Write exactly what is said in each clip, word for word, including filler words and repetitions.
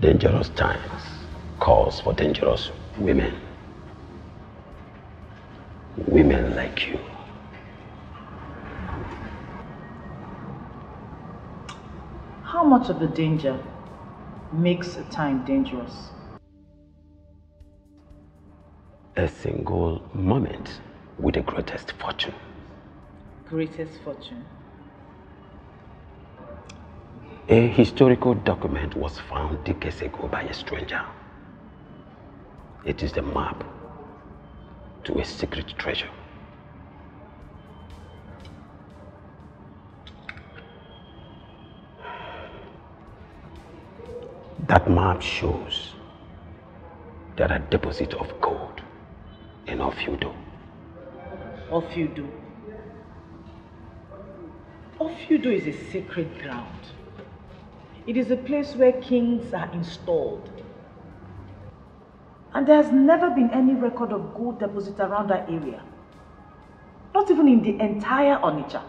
Dangerous times calls for dangerous women. Women like you. How much of the danger makes a time dangerous? A single moment with the greatest fortune. Greatest fortune. A historical document was found decades ago by a stranger. It is the map to a secret treasure. That map shows there are deposits of gold in Ofudo. Ofudo. Ofudo is a sacred ground. It is a place where kings are installed. And there has never been any record of gold deposit around that area. Not even in the entire Onitsha.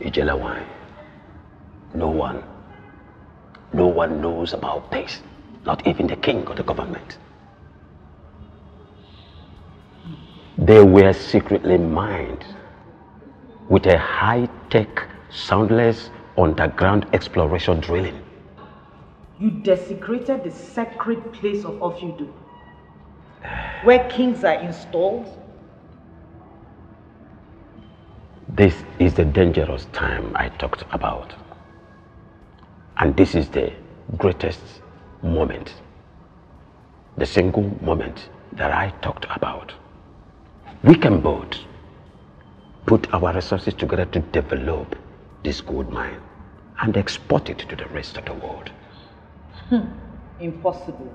Ijelawai, no one, no one knows about this. Not even the king or the government. They were secretly mined with a high-tech, soundless, underground exploration drilling. You desecrated the sacred place of Ofudo, where kings are installed? This is the dangerous time I talked about. And this is the greatest moment. The single moment that I talked about. We can both put our resources together to develop this gold mine and export it to the rest of the world. Hmm. Impossible.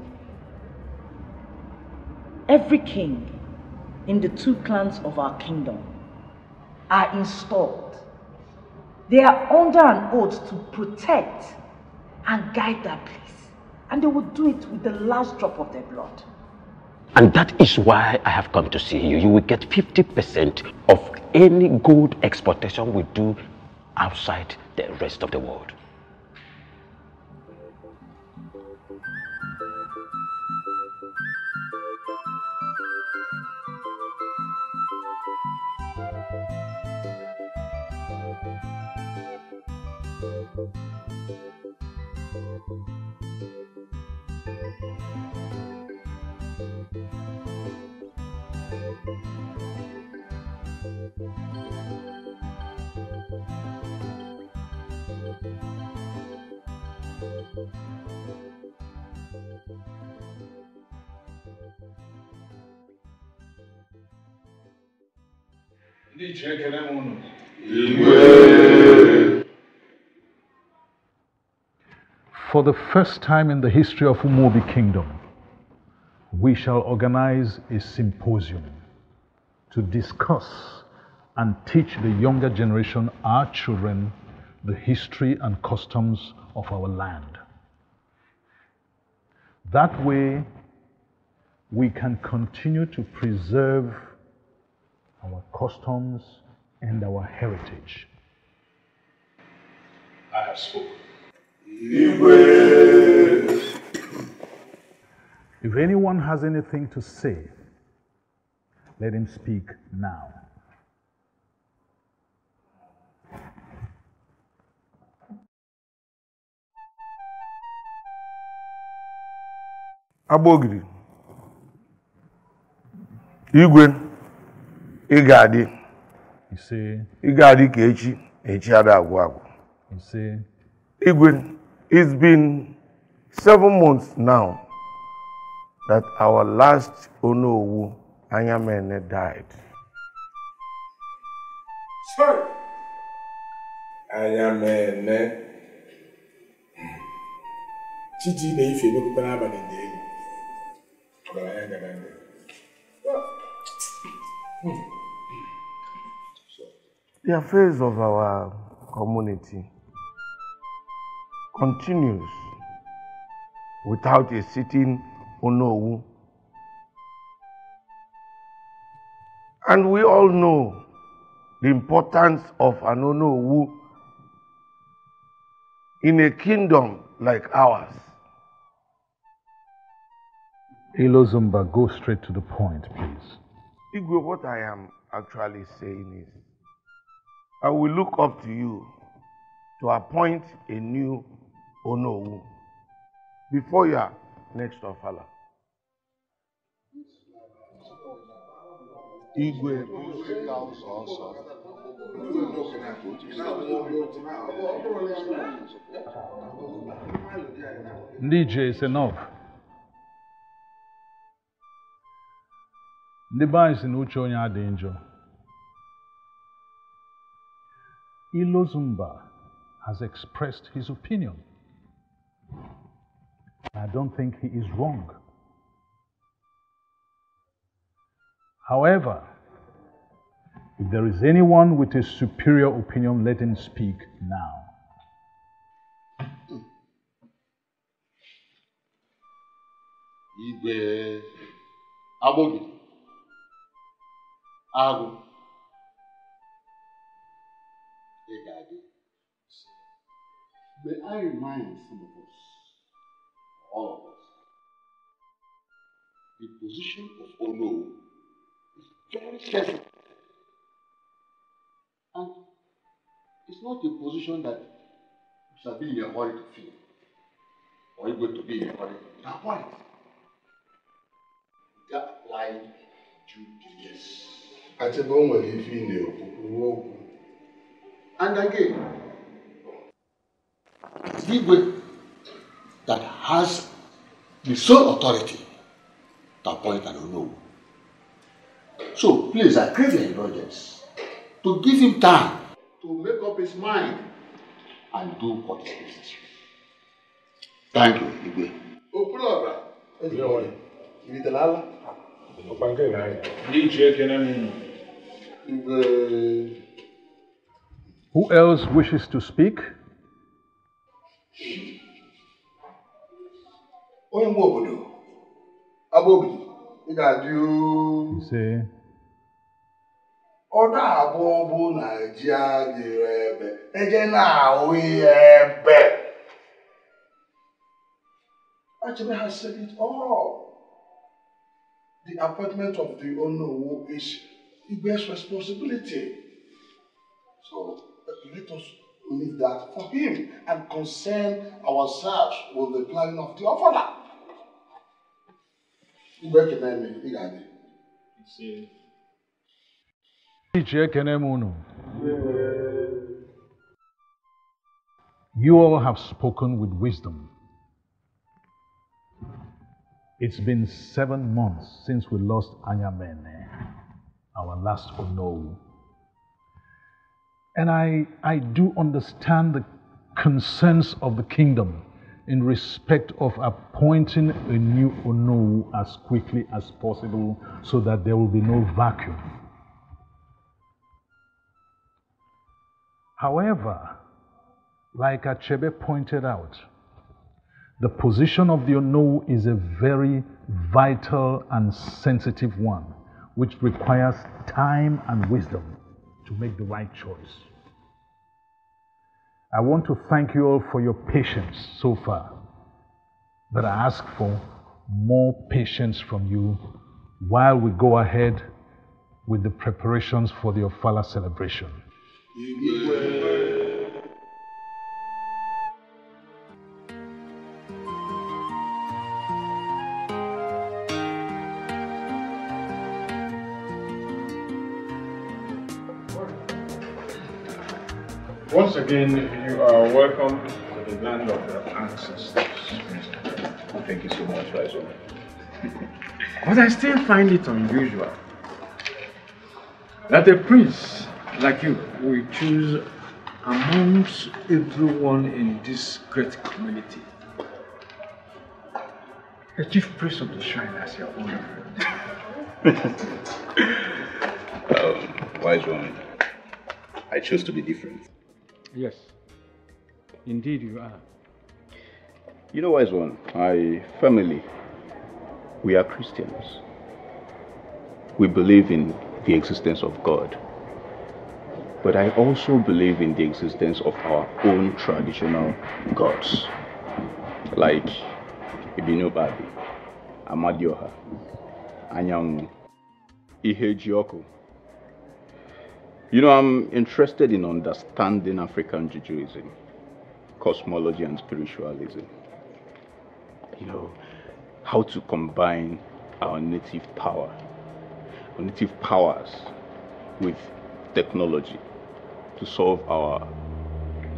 Every king in the two clans of our kingdom are installed. They are under an oath to protect and guide that place, and they will do it with the last drop of their blood. And that is why I have come to see you. You will get fifty percent of any gold exportation we do outside the rest of the world. Ndiichie, ekele m unu. Igwe! For the first time in the history of Umuobi Kingdom, we shall organize a symposium to discuss and teach the younger generation, our children, the history and customs of our land. That way, we can continue to preserve our customs and our heritage. I have spoken. Igwe! If anyone has anything to say, let him speak now. Abogiri, Igwe, Igadi, Ise, Igadi Kechi, Echiada Agwago. Ise, Igwe, it's been seven months now that our last Onowu Anyamene died. Sir! Anyamene. Chidi, they feel no good about it. But I ain't gonna do it. The affairs of our community continues without a sitting Onowu. And we all know the importance of an Onowu in a kingdom like ours. Ilozumba, go straight to the point, please. Igwe, what I am actually saying is, I will look up to you to appoint a new Onowu before your next Ofala. Igwe, Ndiichie is enough. Ndiba is in Uchonya danger. Ilozumba has expressed his opinion. I don't think he is wrong. However, if there is anyone with a superior opinion, let him speak now. Igwe, Abogi, Agu, Egadi. May I remind some of us, all of us, the position of Onowu is very careful. And it's not a position that you shall be in a hurry to fill, or you're going to be in a hurry to appoint. That applied due diligence. And again, Igwe that has the sole authority to appoint an Onowu. So please, I crave your indulgence to give him time to make up his mind and do what is necessary. Thank you, Igwe. Okulora, you know what? You tell Allah. Opanke na. You check enemy. Igwe. Who else wishes to speak? Omu Obindida. Abobi, you got you. Say. Oda abobu Nigeria direbe, eje na oiebe. Achebe has said it all. The appointment of the Onowu is Igwe's responsibility. So let us leave that for him and concern ourselves with the planning of the Ofala. Igwe kenemi igade. See. You all have spoken with wisdom. It's been seven months since we lost Anyamene, our last Onowu. And I, I do understand the concerns of the kingdom in respect of appointing a new Onowu as quickly as possible so that there will be no vacuum. However, like Achebe pointed out, the position of the Onowu is a very vital and sensitive one, which requires time and wisdom to make the right choice. I want to thank you all for your patience so far, but I ask for more patience from you while we go ahead with the preparations for the Ofala celebration. Igwe. Igwe. Once again, you are welcome to the land of your ancestors. Thank you so much, Raizo. But I still find it unusual that a priest like you will choose amongst everyone in this great community the chief priest of the shrine as your own friend. um, Wise one, I chose to be different. Yes, indeed you are. You know, Wise one, my family, we are Christians. We believe in the existence of God. But I also believe in the existence of our own traditional gods, like Ibiniobadi, Amadioha, Anyanwu, Ihejioko. You know, I'm interested in understanding African Judaism, cosmology and spiritualism. You know, how to combine our native power, our native powers with technology to solve our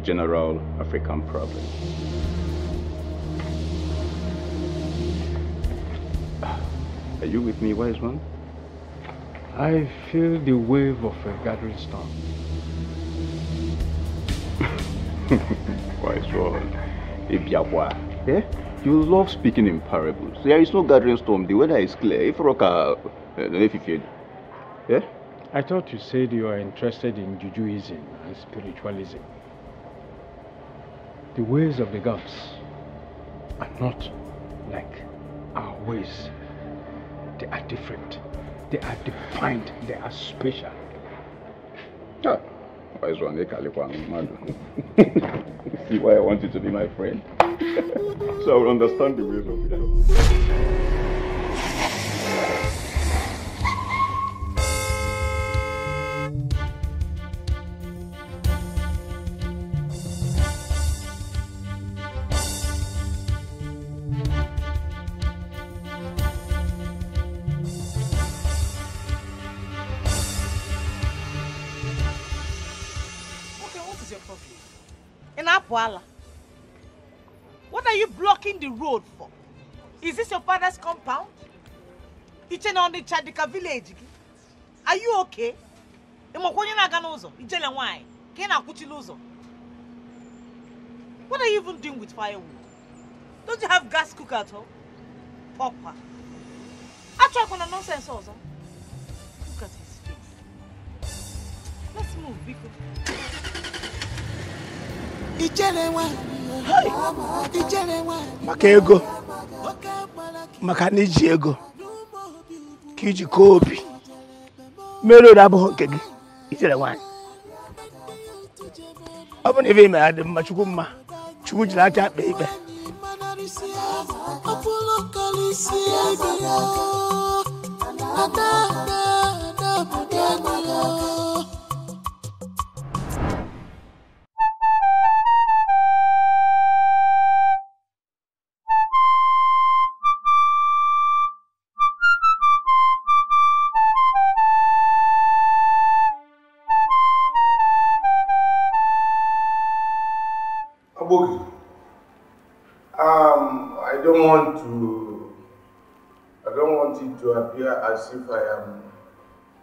general African problem. Are you with me, Wise One? I feel the wave of a gathering storm. Wise One, Ibiawa, eh? You love speaking in parables. There is no gathering storm. The weather is clear. If roka, eh? I thought you said you are interested in Judaism and spiritualism. The ways of the gods are not like our ways. They are different. They are defined. They are special. Ah, Wise One, see why I want you to be my friend. So I will understand the ways of the gods. What are you blocking the road for? Is this your father's compound? It's in the Chadika village. Are you okay? What are you even doing with firewood? Don't you have gas cooker at all? Papa. I try to nonsense also. Look at his face. Let's move, because. Maka ego maka n'iji ego ka iji kọọ obi mere ụra abụghị nke gị ijele nwaanyị ọ bụ na ebe ime ya dị mma chukwu mma chukwu jiri aka akpa ikpe as if I am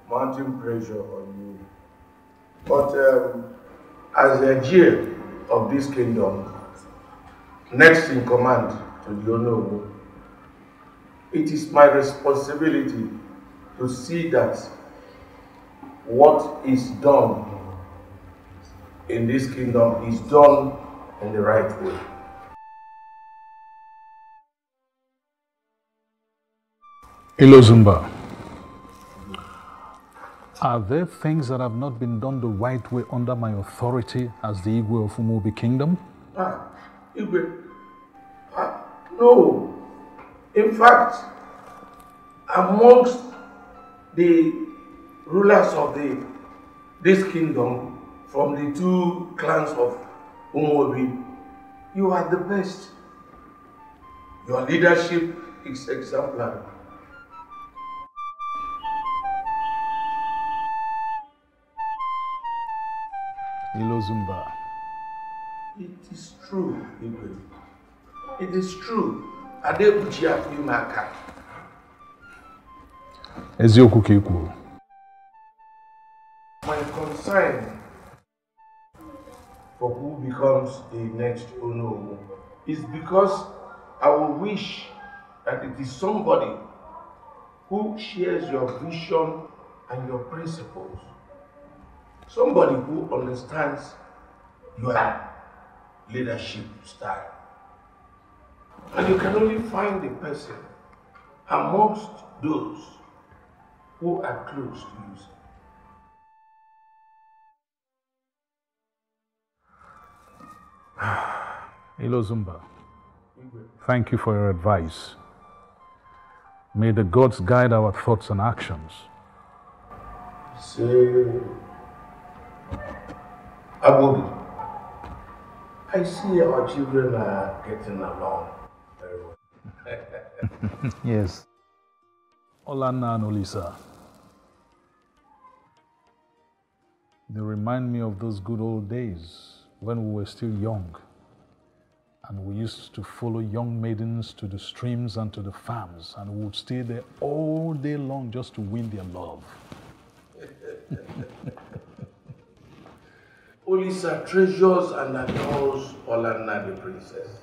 mounting pressure on you. But um, as a G M of this kingdom, next in command to the Onowu, it is my responsibility to see that what is done in this kingdom is done in the right way. Ilozumba, are there things that have not been done the right way under my authority as the Igwe of Umuobi Kingdom? Ah, Igwe, ah, no. In fact, amongst the rulers of the, this kingdom, from the two clans of Umuobi, you are the best. Your leadership is exemplary. Ilozumba, It is true, Igwe. It is true. Adebuchi Akumaka. Ezioku Kiku. My concern for who becomes the next Onowu is because I will wish that it is somebody who shares your vision and your principles. Somebody who understands your leadership style. And you can only find a person amongst those who are close to you. Ilozumba, thank you for your advice. May the gods guide our thoughts and actions. Say, Abobi, I see our children are getting along very well. Yes. Olanna and Olisa, they remind me of those good old days when we were still young, and we used to follow young maidens to the streams and to the farms, and we would stay there all day long just to win their love. Olisa treasures and adores Olanna the princess,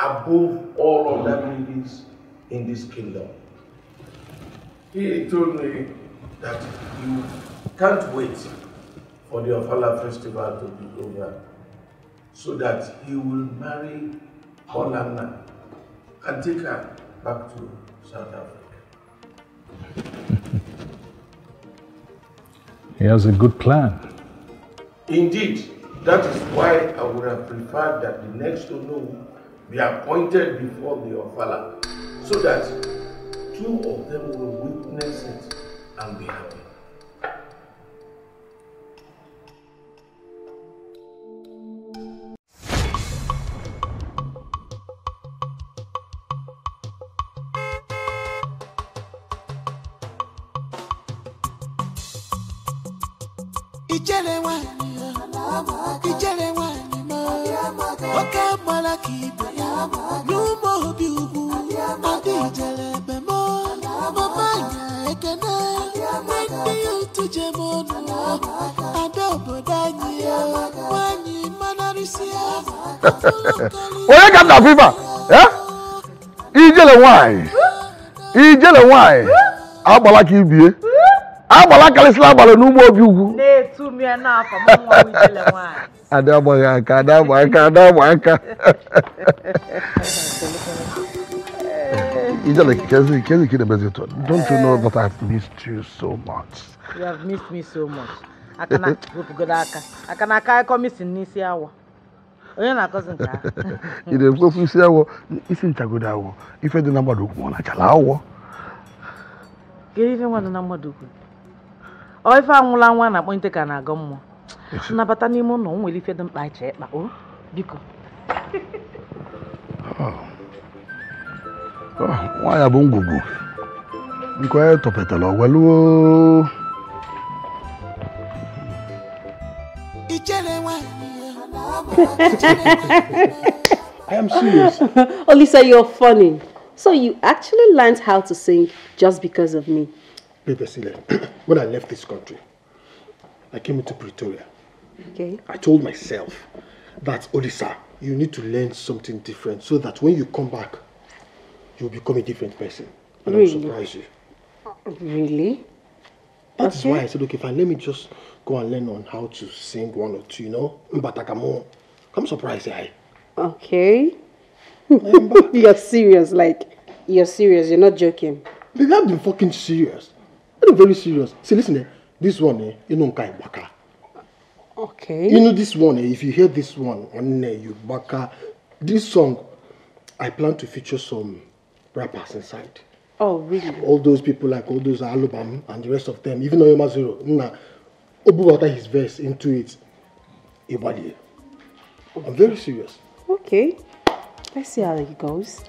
above all other ladies in this kingdom. He told me that you can't wait for the Ofala festival to be over, so that he will marry Olanna and take her back to South Africa. He has a good plan. Indeed, that is why I would have preferred that the next Onowu be appointed before the Ofala, so that two of them will witness it and be happy. Ijelawai, Ijelawai, Oke Malaki, Umu Obindida, Ijelawai, Mama Ekene, Ndi Utuche Monu, Adobodani, Wani Manarisia. Oye kanda viva, eh? Ijelawai, Ijelawai, Abalaki biye. I'm a local Islam, but no more you. They to me enough. I don't want to. I don't want to. I don't want to. Don't you know that I've missed you so much? You have missed me so much. I cannot go to I cannot come missing this hour. You're not cousin. You don't go to this hour. Isn't a good hour. If I do number one, I shall. Get even one number do. Oh, if I'm one, I'm going to take an agamo. Nabatani Mono will feed them by check, but oh, because. Oh, why are Bungo? Inquire to Petalo. Well, I am serious. Olisa, you're funny. So you actually learned how to sing just because of me. When I left this country, I came into Pretoria. Okay. I told myself that, Olisa, you need to learn something different so that when you come back, you'll become a different person. And really? I'll surprise you. Really? That's okay. Why I said, okay, fine, let me just go and learn on how to sing one or two, you know? Mbatakamo. Come surprise you. Okay. You're serious, like, you're serious, you're not joking. Baby, I've been fucking serious. I'm very serious. See, listen, eh, this one, eh, you know, kai baka. Okay. You know this one, eh, if you hear this one, on eh, you baka. This song, I plan to feature some rappers inside. Oh, really? All those people, like all those Alubam and the rest of them, even Onyeoma Zoro, nah, Obu water his verse into it. Ibadi. Okay. I'm very serious. Okay. Let's see how it goes.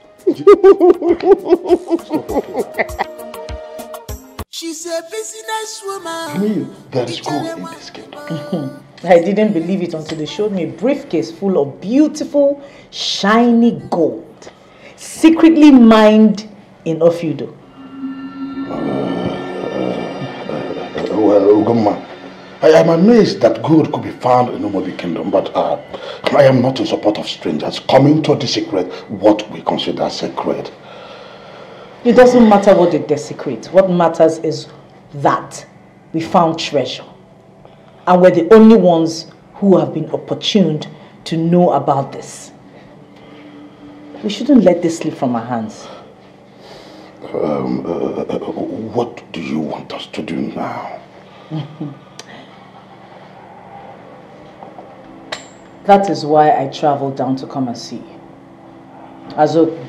She's a business woman. Me, that is cool in this kingdom. I didn't believe it until they showed me a briefcase full of beautiful, shiny gold, secretly mined in Ofudo. Uh, well, Ugomma, I am amazed that gold could be found in Umuobi Kingdom, but uh, I am not in support of strangers coming to desecrate what we consider sacred. It doesn't matter what they desecrate. What matters is that we found treasure. And we're the only ones who have been opportuned to know about this. We shouldn't let this slip from our hands. Um, uh, what do you want us to do now? That is why I traveled down to come and see you. Azoku,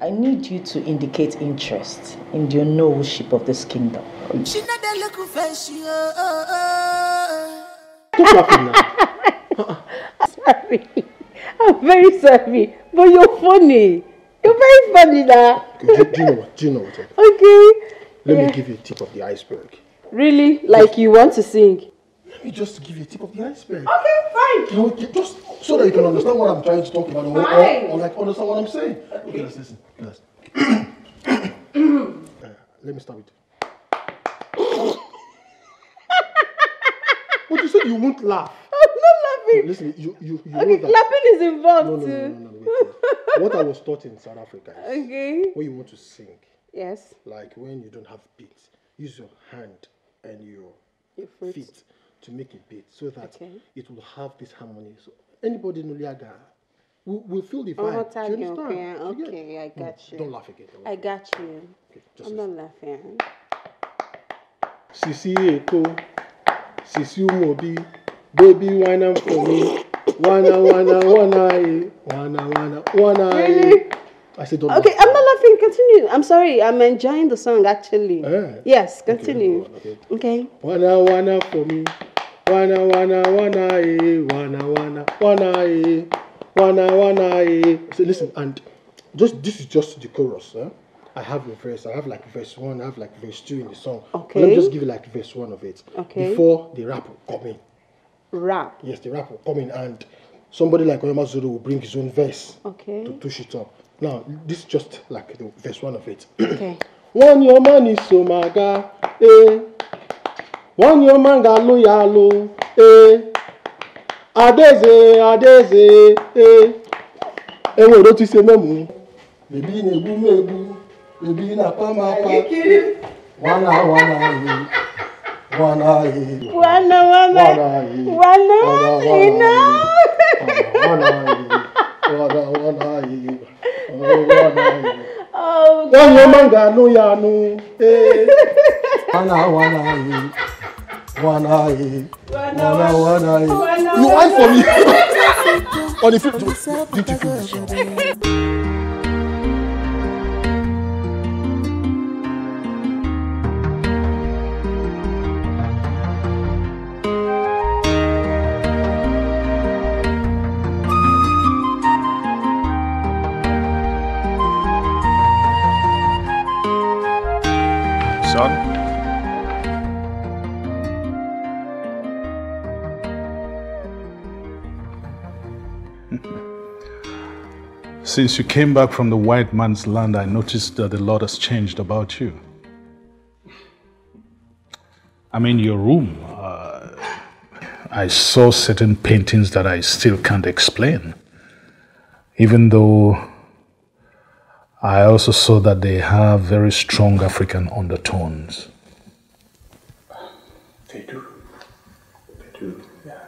I need you to indicate interest in the Onowuship of this kingdom. She's not that local face, you Sorry. I'm very sorry, but you're funny. You're very funny now. Okay, do you know what? Do you know what? Okay. Let yeah. me give you a tip of the iceberg. Really? Like just, you want to sing? Let me just give you a tip of the iceberg. Okay, fine. You know, just so that you can understand what I'm trying to talk about, or, or, or like understand what I'm saying. Okay, let's listen. Let's. uh, let me start with you. But you said you won't laugh. I'm not laughing. No, listen, you, you, you okay, know that. Clapping is involved too. No, no, no, no, no, no. What I was taught in South Africa is okay. when you want to sing, yes, like when you don't have beats, use your hand and your, your feet to make a beat so that okay. it will have this harmony. So anybody in Uliaga will, will feel the vibe. Oh, do you understand? Okay, okay, I got no, you. Don't laugh again. Don't laugh I got you. Okay, just I'm listen. Not laughing. Sisi Eko, Sisi Umuobi, baby whine for me, wana wana wana wana wana wana. Really? I said don't. Okay, laugh. I'm not laughing. Continue. I'm sorry. I'm enjoying the song actually. Uh, yes, continue. Okay. Okay. Wana wana for me, wana wana wana wana wana wana wana wana. So listen, and just this is just the chorus, huh? I have a verse, I have like verse one, I have like verse two in the song. Okay. Let me just give you like verse one of it. Okay. Before the rap will come in. Rap? Yes, the rap will come in and somebody like Onyeoma Zoro will bring his own verse. Okay. To touch it up. Now, this is just like the verse one of it. Okay. One your man is so maga, eh. One your man galo yalo, eh. Adeze, adeze, eh. Eh, we don't say no. Baby, nebu, nebu. Baby, na pama pa. Wana wana wana wana wana wana wana wana. Since you came back from the white man's land, I noticed that a lot has changed about you. I mean, your room, uh, I saw certain paintings that I still can't explain. Even though I also saw that they have very strong African undertones. They do. They do, yeah.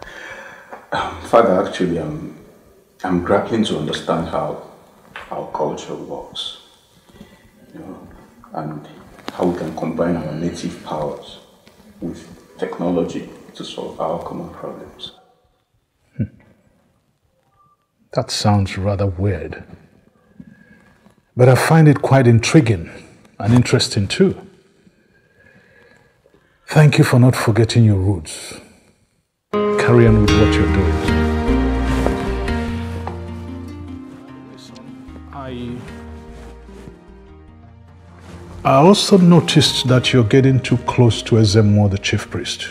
Um, Father, actually, um, I'm grappling to understand how our culture works, you know, and how we can combine our native powers with technology to solve our common problems. Hmm. That sounds rather weird, but I find it quite intriguing and interesting too. Thank you for not forgetting your roots. Carry on with what you're doing. I also noticed that you're getting too close to Ezemo, the chief priest.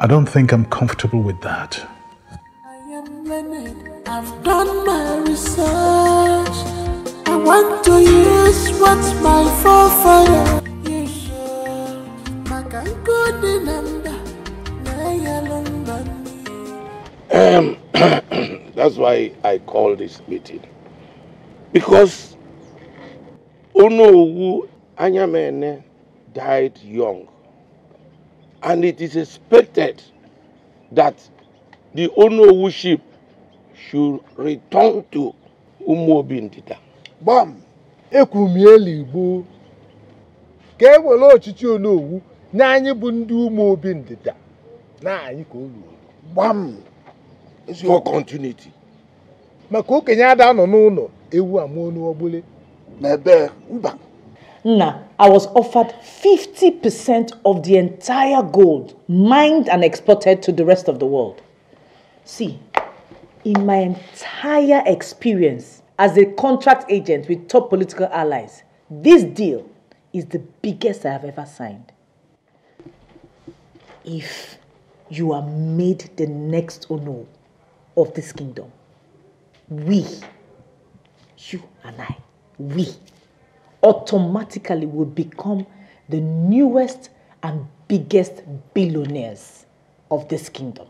I don't think I'm comfortable with that. I am learned. I've done my research. I want to use what's my forefather. Um, that's why I call this meeting. Because Onowu Anyamene died young. And it is expected that the Onowu ship should return to Umu Obindida. Bam! Ekumieli bu. Kewolo chichi Onowu na anyi bu ndi Umu Obindida. Na anyi ko olu. Bam! It's your continuity. Mako kenya da no no no ewu amonu obule. Mebe uba. Nah, I was offered fifty percent of the entire gold, mined and exported to the rest of the world. See, in my entire experience as a contract agent with top political allies, this deal is the biggest I have ever signed. If you are made the next Ono of this kingdom, we, you and I, we, automatically will become the newest and biggest billionaires of this kingdom.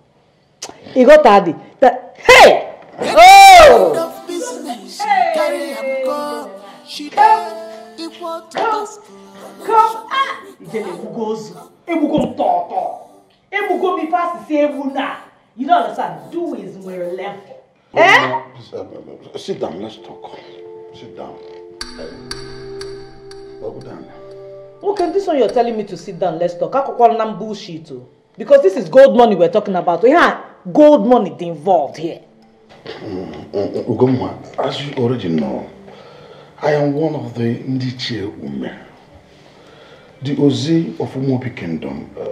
You got Adi. Hey! Oh! Hey! Come! You don't understand. Do is where left. Eh? Sit down. Let's talk. Sit down. Okay, this one you're telling me to sit down, let's talk. I could call them bullshit too. Because this is gold money we're talking about. We had gold money involved here. Ugomma, as you already know, I am one of the Ndiichie women. The Ozi of Umuobi Kingdom, uh,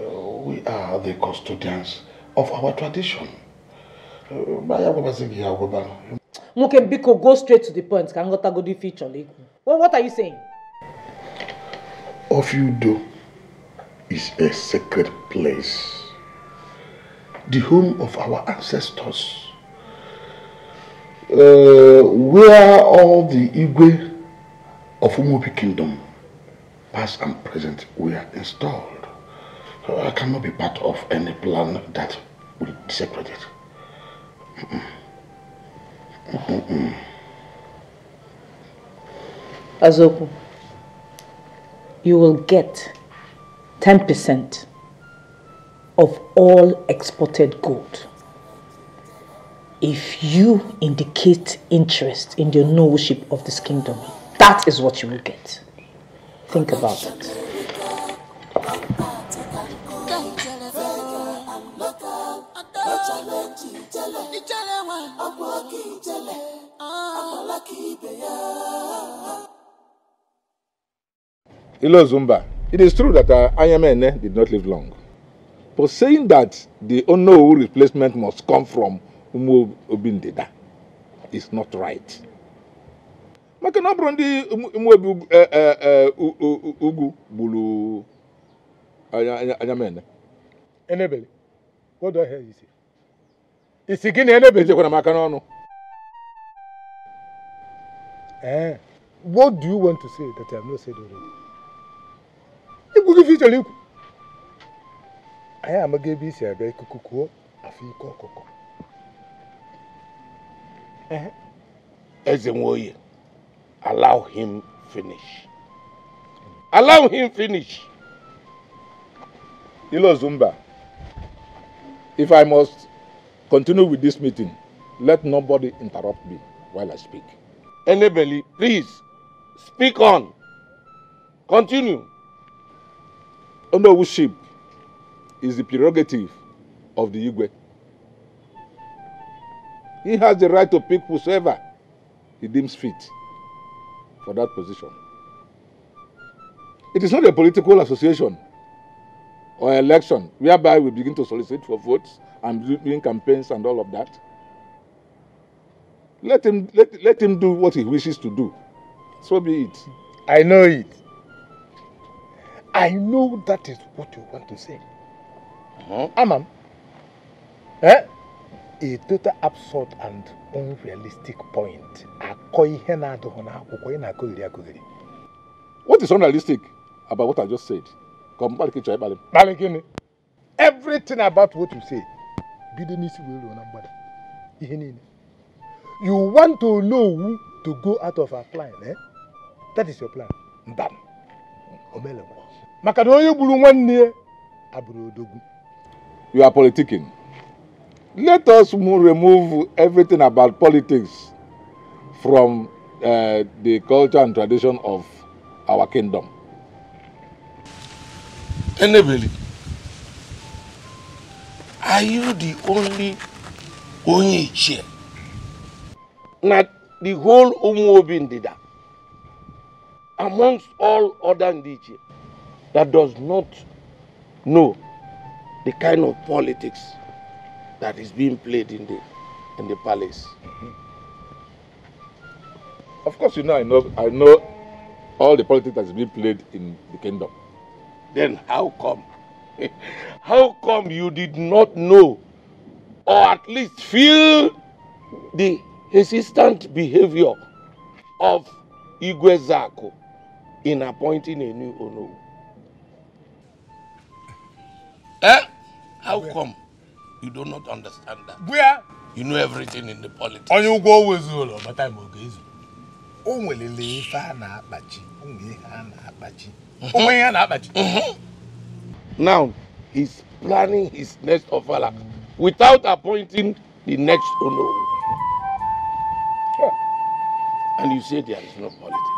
we are the custodians of our tradition. Uh, Muke Biko, go straight to the point. Kangota go do feature. Well, what are you saying? Ofudo is a sacred place, the home of our ancestors, uh, where all the Igwe of Umuobi Kingdom, past and present, were installed. Uh, I cannot be part of any plan that will desecrate it. Mm-mm. Mm-mm. Azoku, you will get ten percent of all exported gold if you indicate interest in the ownership of this kingdom. That is what you will get. Think about it. Ilozumba, it is true that uh, Anyamene did not live long. But saying that the Onowu replacement must come from Umu Obindida is not right. Makanobrandi Umuobi Ugu Bulu Anyamene. Enebele, what do I hear you say? It's again Enebele when I Makanono. Eh, what do you want to say that I have not said already? I am a baby, I beg Kukuko, a few cocoa. Eh? Ezemo, allow him finish. Allow him finish. Ilozumba, if I must continue with this meeting, let nobody interrupt me while I speak. Anybody, please, speak on. Continue. Onowu ship is the prerogative of the Igwe. He has the right to pick whosoever he deems fit for that position. It is not a political association or election whereby we begin to solicit for votes and doing campaigns and all of that. Let him, let, let him do what he wishes to do. So be it. I know it. I know that is what you want to say. Uh-huh. Amam, Eh? A total absurd and unrealistic point. What is unrealistic about what I just said? Everything about what you say. You want to know who to go out of our plan, eh? That is your plan. Done. You are politicking. Let us remove everything about politics from uh, the culture and tradition of our kingdom. Enebeli, are you the only Onitsha? Not the whole Umu Obindida, amongst all other Ndiichie, that does not know the kind of politics that is being played in the in the palace. Mm-hmm. Of course, you know I know I know all the politics that is being played in the kingdom. Then how come? How come you did not know, or at least feel the hesitant behavior of Igwe Zako in appointing a new Onowu? Eh? How Where? come you do not understand that? Where? You know everything in the politics. On you go with Zolo, but I'm okay. Now he's planning his next Ofala without appointing the next Onowu. Yeah. And you say there is no politics.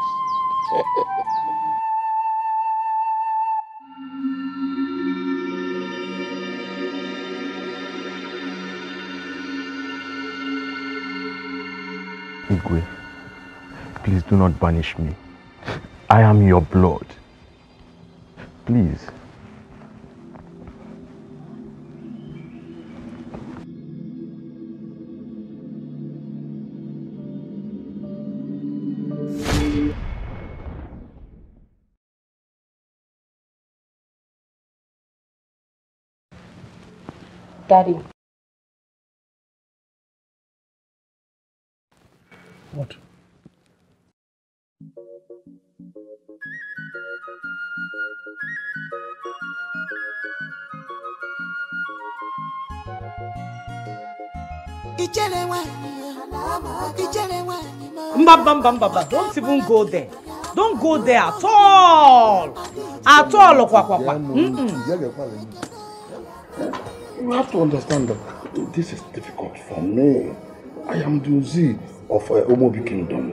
Igwe, please do not banish me. I am your blood. Please. Daddy. What? Don't even go there. Don't go there at all. At all. Mm-mm. You have to understand that this is difficult for me. I am the Z of uh, Umuobi Kingdom.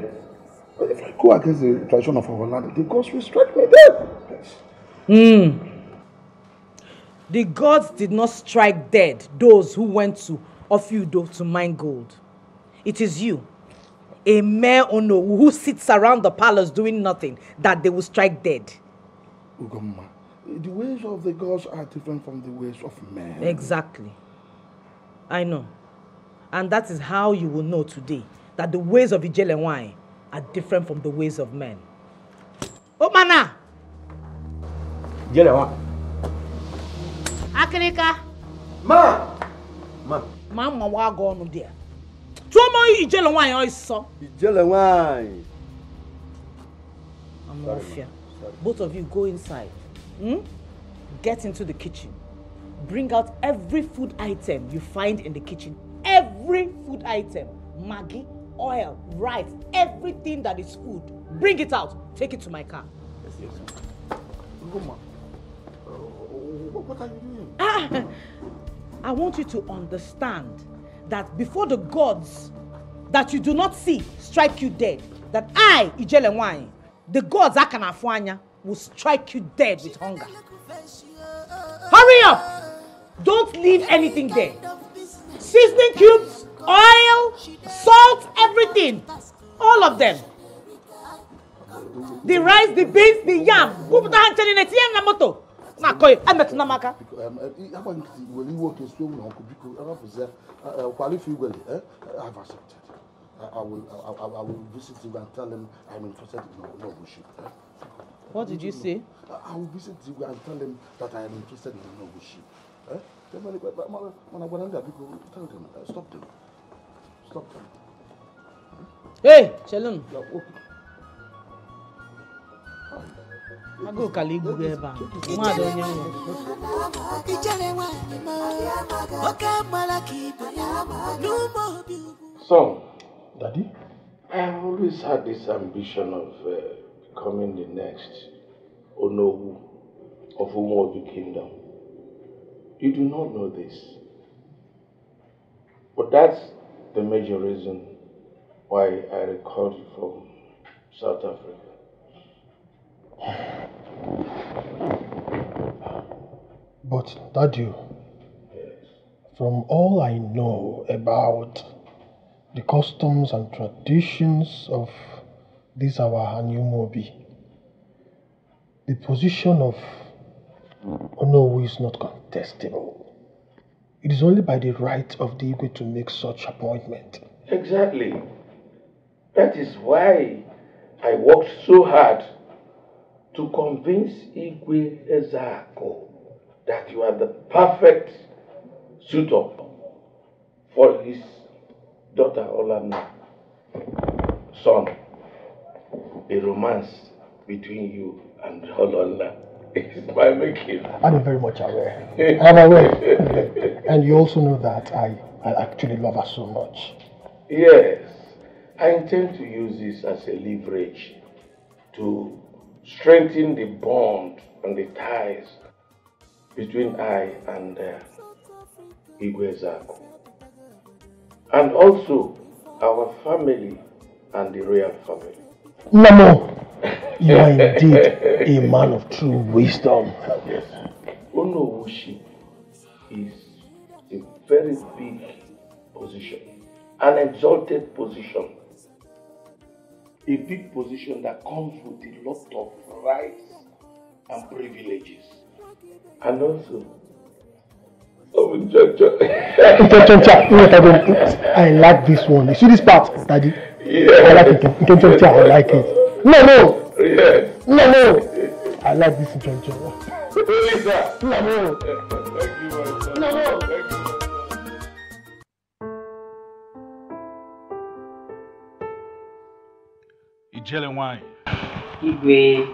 But if I go against the tradition of our land, the gods will strike me dead. Yes. Mm. The gods did not strike dead those who went to Ofudo to mine gold. It is you, a mere Onowu who sits around the palace doing nothing, that they will strike dead. Ugomma, the ways of the gods are different from the ways of men. Exactly. I know. And that is how you will know today that the ways of Ijelawai are different from the ways of men. Omana! Ijelawai. Akirika. Ma! Ma. Ma, ma, wa go on there. Tuomo Ijelawai oiso. Ijelawai. I'm Mafia. Both of you go inside. Hmm? Get into the kitchen. Bring out every food item you find in the kitchen. Every food item. Maggi, oil, rice, everything that is food. Bring it out. Take it to my car. Yes, yes. Ugomma, uh, what are you doing? Ah, I want you to understand that before the gods that you do not see strike you dead, that I, Ijelawai, the gods Akanafuanya, will strike you dead with hunger. Hurry up! Don't leave anything there. Seasoning cubes, oil, salt, everything. All of them. The rice, the beans, the yam. Who put the hand in it? Yam na moto. Na koi. I'm not na maka. I've accepted. I will. I will visit you and tell him I'm interested in no worship. What did you say? I will visit you and tell him that I am interested in no worship. Stop them. Stop them. Hey, Shalom. I go Kalibu Eva. So, Daddy, I've always had this ambition of uh, becoming the next Onowu of Umuobi Kingdom. You do not know this. But that's the major reason why I recalled you from South Africa. But Daddy, yes. From all I know about the customs and traditions of this our Anyamene, the position of Onowu is not contestable. It is only by the right of the Igwe to make such appointment. Exactly. That is why I worked so hard to convince Igwe Ezako that you are the perfect suitor for his daughter Olanna. Son, a romance between you and Olanna is my making. I'm very much aware. I'm aware. And you also know that I, I actually love her so much. Yes. I intend to use this as a leverage to strengthen the bond and the ties between I and uh, Igwe Ezako, and also our family and the royal family. Namo, you are indeed a man of true wisdom. Yes. Onowushi is a very big position, an exalted position. A big position that comes with a lot of rights and privileges. And also, I like this one. You see this part, Daddy? Yeah. I like it. I like it. No, no. Yes. No, no. I like this. Lisa. No, no. Thank you, my son. No, no. Ijelawai. Igwe.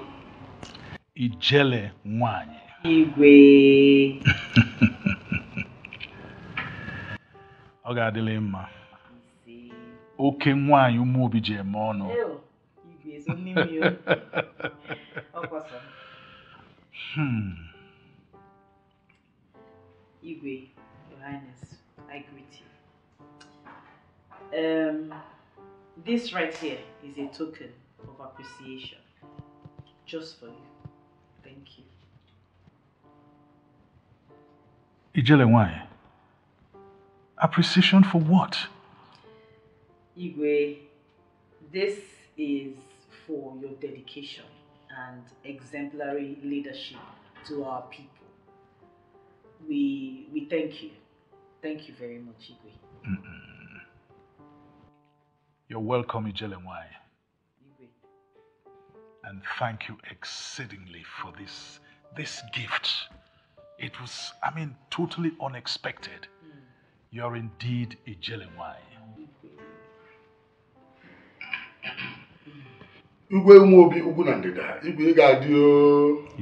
Ijelawai. Igwe. Oga adịla mma. Oke nwanyị Umu Obi ji eme ọnụ. Igwe so n'ime o. Ọkwọsọ. Hmm. Igwe, Your Highness, I greet you. Um, this right here is a token of appreciation, just for you. Thank you. Ijelawai, appreciation for what? Igwe, this is for your dedication and exemplary leadership to our people. We, we thank you. Thank you very much, Igwe. Mm-mm. You're welcome, Ijelawai. And thank you exceedingly for this, this gift. It was, I mean, totally unexpected. Mm. You are indeed Ijelawai. You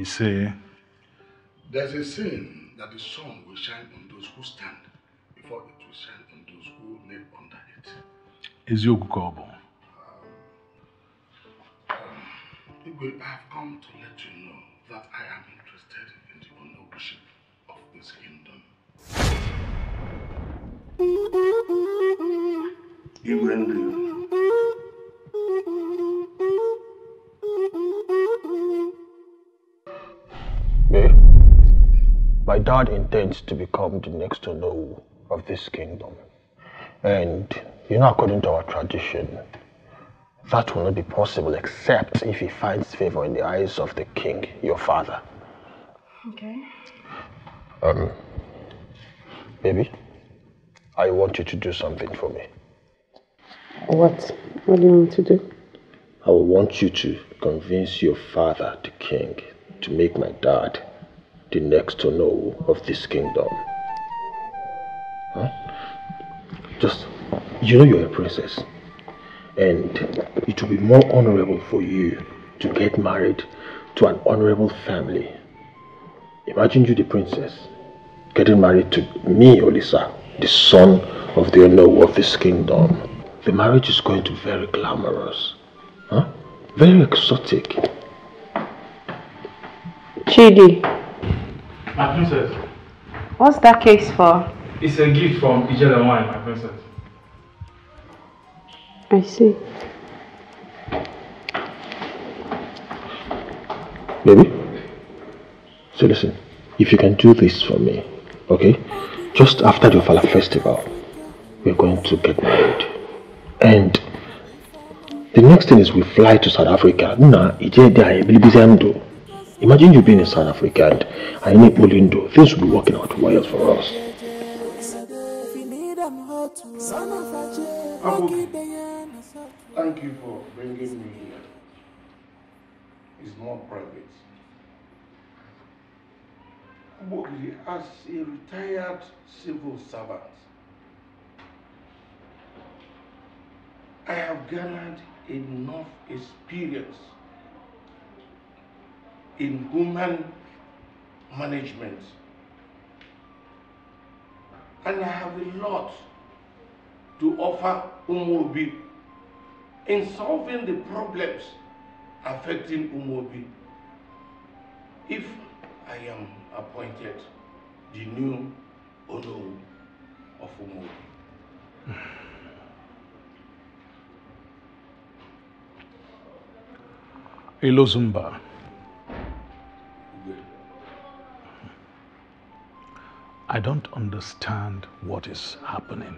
say, there's a saying that the sun will shine on those who stand before it will shine on those who live under it. Is your Gobo? Igwe, I have come to let you know that I am interested in the ownership of this kingdom. Igwe and you. Me? My dad intends to become the next Onowu of this kingdom. And, you know, according to our tradition, that will not be possible except if he finds favor in the eyes of the king, your father. Okay. Um, baby, I want you to do something for me. What? What do you want to do? I want you to convince your father, the king, to make my dad the next Onowu of this kingdom. Huh? Just, you know you're a princess. And it will be more honorable for you to get married to an honorable family. Imagine you, the princess, getting married to me, Olisa, the son of the Onowu of this kingdom. The marriage is going to be very glamorous. Huh? Very exotic. Chidi. My princess. What's that case for? It's a gift from Ijelawai, my princess. I see. Baby, so listen, if you can do this for me, okay? Just after the Ofala festival, we're going to get married. And the next thing is we fly to South Africa. Imagine you being in South Africa and I need Molindo. Things will be working out well for us. Abu, thank you for bringing me here. It's not private. Abu, as a retired civil servant, I have gathered enough experience in human management, and I have a lot to offer Umuobi in solving the problems affecting Umuobi if I am appointed the new Onowu of Umuobi. Ilozumba, I don't understand what is happening.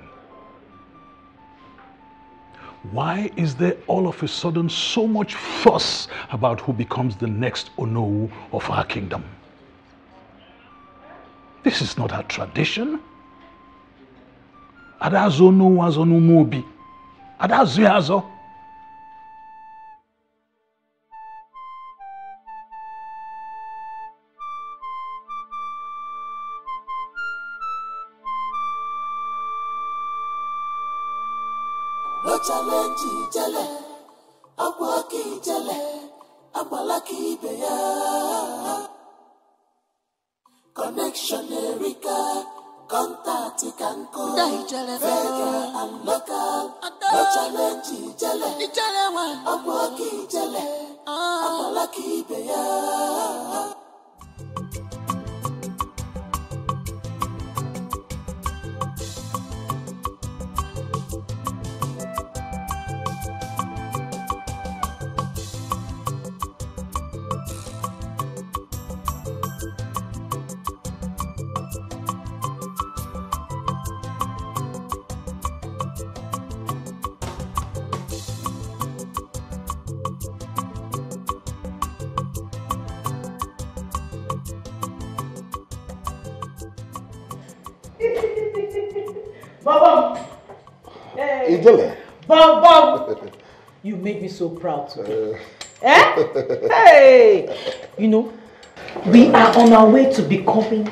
Why is there all of a sudden so much fuss about who becomes the next Onowu of our kingdom? This is not our tradition. Adazo Onowu azo Umuobi. Adazo azo. So proud today. Uh, eh? Hey! You know, we are on our way to becoming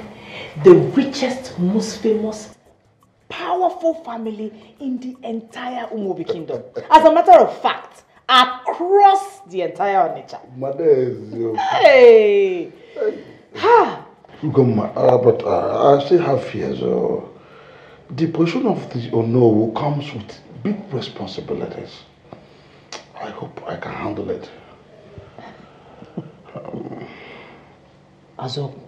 the richest, most famous, powerful family in the entire Umuobi kingdom. As a matter of fact, across the entire Onitsha. Mother, hey! Ha! Ugomma, but uh, I still have fears. Uh, the position of the Onowu comes with big responsibilities. I hope I can handle it. Um. Azoku,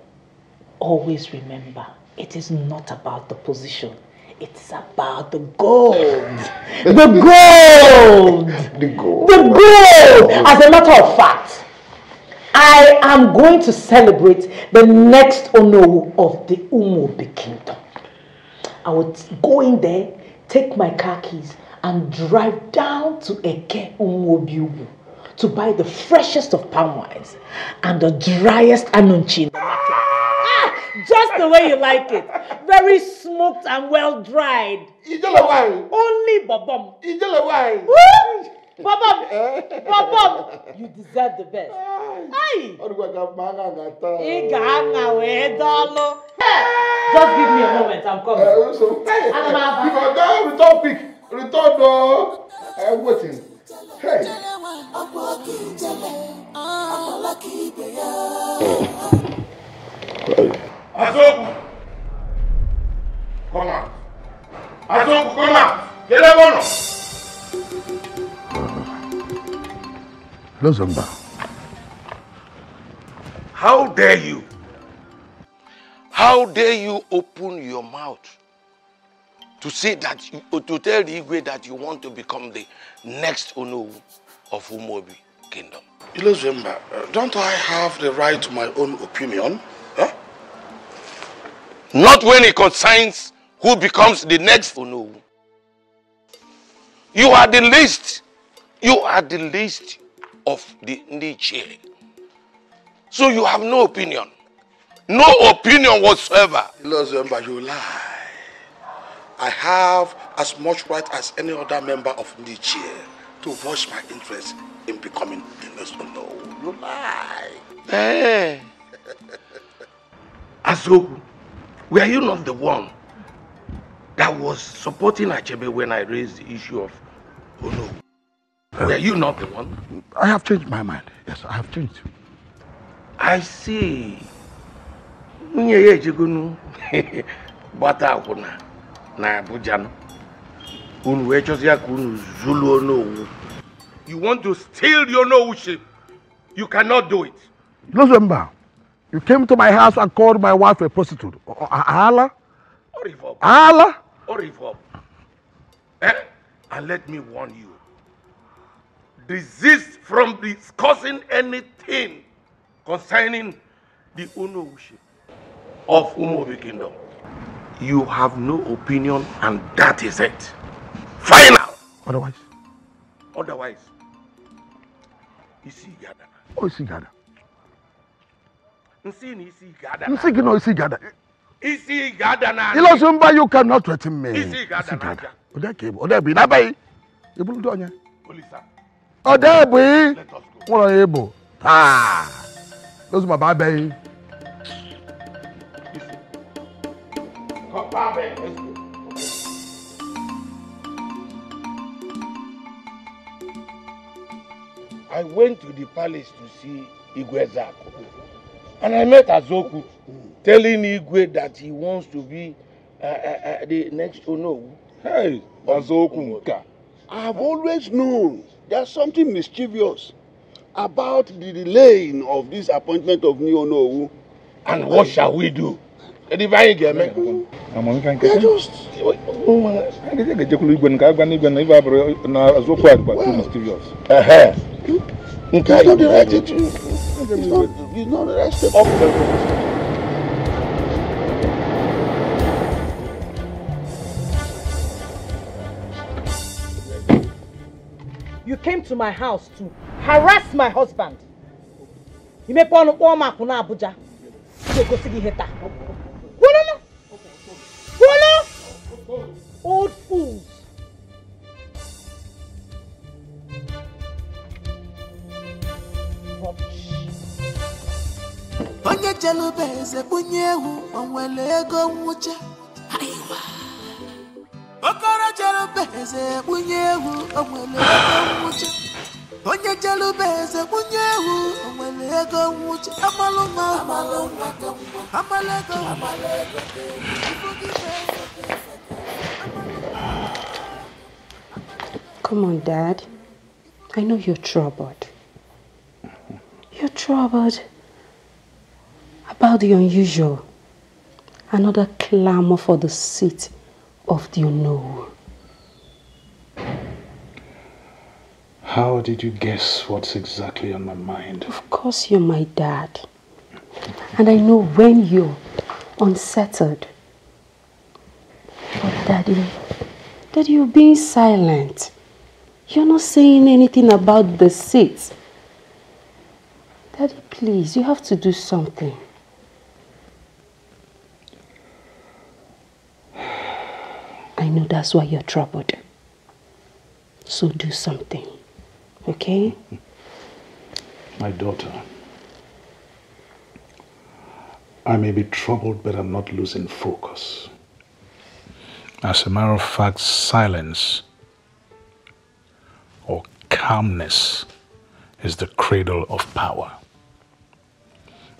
always remember, it is not about the position. It's about the gold. The gold! The gold. The gold! As a matter of fact, I am going to celebrate the next Onowu of the Umuobi kingdom. I would go in there, take my car keys, and drive down to Eke Umuobi to buy the freshest of palm wines and the driest anunchi in the market. Ah, just the way you like it. Very smoked and well dried. Ijelawai. Only Babam. Ijelawai. Babam. Babam. You deserve the best. Aye. Just give me a moment. garment, I'm coming. Uh, so, hey, and I'm out. You got that return pick, return door. I'm waiting. Hey. Azoku, come out. Azoku, come out. Get up on us. Ilozumba. How dare you? How dare you open your mouth to say that, you, to tell the Igwe that you want to become the next Onowu of Umuobi Kingdom? Ilozumba, don't I have the right to my own opinion? Huh? Not when it concerns who becomes the next Onowu. You are the least, you are the least of the Ndiichie. So you have no opinion. No opinion whatsoever. Ilozumba, you lie. I have as much right as any other member of Ndiichie to voice my interest in becoming the next Onowu. You lie. Hey. Azoku, were you not the one that was supporting Achebe when I raised the issue of Onowu? Uh, were you not the one? I have changed my mind. Yes, I have changed. I see. You want to steal your Onowu? You cannot do it. Ilozumba, you came to my house and called my wife a prostitute. Allah? Allah? Eh? And let me warn you. Desist from discussing anything concerning the Onowu of Umuobi Kingdom. You have no opinion, and that is it. Final. Otherwise? Otherwise. Isi Gada. Oh, Isi Gada. Nsini Isi Gada. Nsini no Isi Gada. Isi Gada na. Ilozumba, you cannot threaten me. Isi Gada na. Oda kebo. Oda bi. Nabai. Ebulu do anya. Olisa. Oda bi. Let us go. Ola ebo. Ah. Ilozumba, bye bye. Bobby, let's go. I went to the palace to see Igwe Ezako, and I met Azoku telling Igwe that he wants to be uh, uh, uh, the next Onowu. Hey, Azoku, I have always known there's something mischievous about the delaying of this appointment of new Onowu. And what shall we do? They just... It's not the right attitude. It's not the right step. You came to my house to harass my husband. You may call him Abuja. Old fools. Come on, Dad. I know you're troubled. You're troubled about the unusual. Another clamor for the seat of the Onowu. How did you guess what's exactly on my mind? Of course you're my dad. And I know when you're unsettled. But Daddy, Daddy, you're being silent. You're not saying anything about the seat. Daddy, please, you have to do something. I know that's why you're troubled. So do something, okay? My daughter, I may be troubled, but I'm not losing focus. As a matter of fact, silence or calmness is the cradle of power.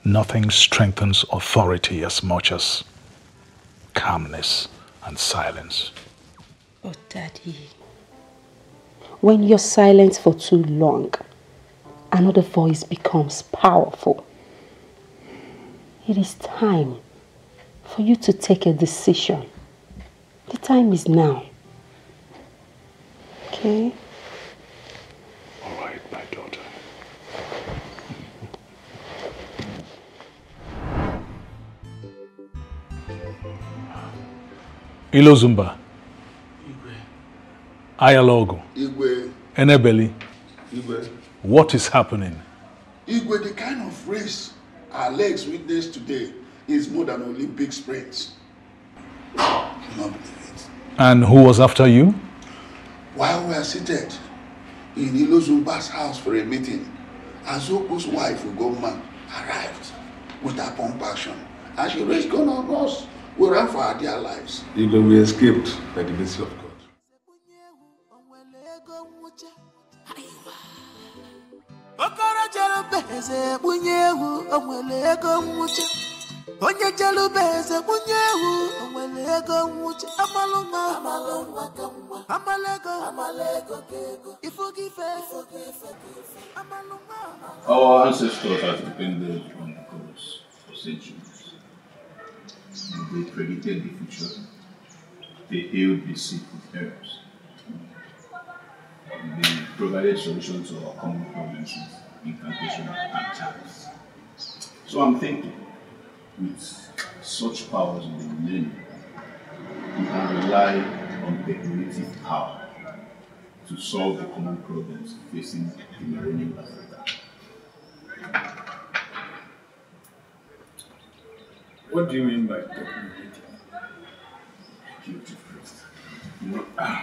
Nothing strengthens authority as much as calmness and silence. Oh, Daddy. When you're silent for too long, another voice becomes powerful. It is time for you to take a decision. The time is now. Okay? All right, my daughter. Ilozumba. Igwe. Ayalogo. Igwe. Enebeli. Igwe. What is happening? Igwe, the kind of race our legs witnessed today is more than Olympic sprints. And who was after you? While we are seated in Ilozumba's house for a meeting, Azoku's wife, Ugomma, arrived with her compassion, and she raised gun on us. We ran for our dear lives. Even we escaped by the mercy of God. Our ancestors have depended on gods for centuries. They predicted the future. They healed the sick with herbs. And they provided solutions to our common problems with incantation and charms. So I'm thinking, with such powers in the menu, we can rely on technology power to solve the common problems facing the millennium Africa. What do you mean by technology? You know, uh,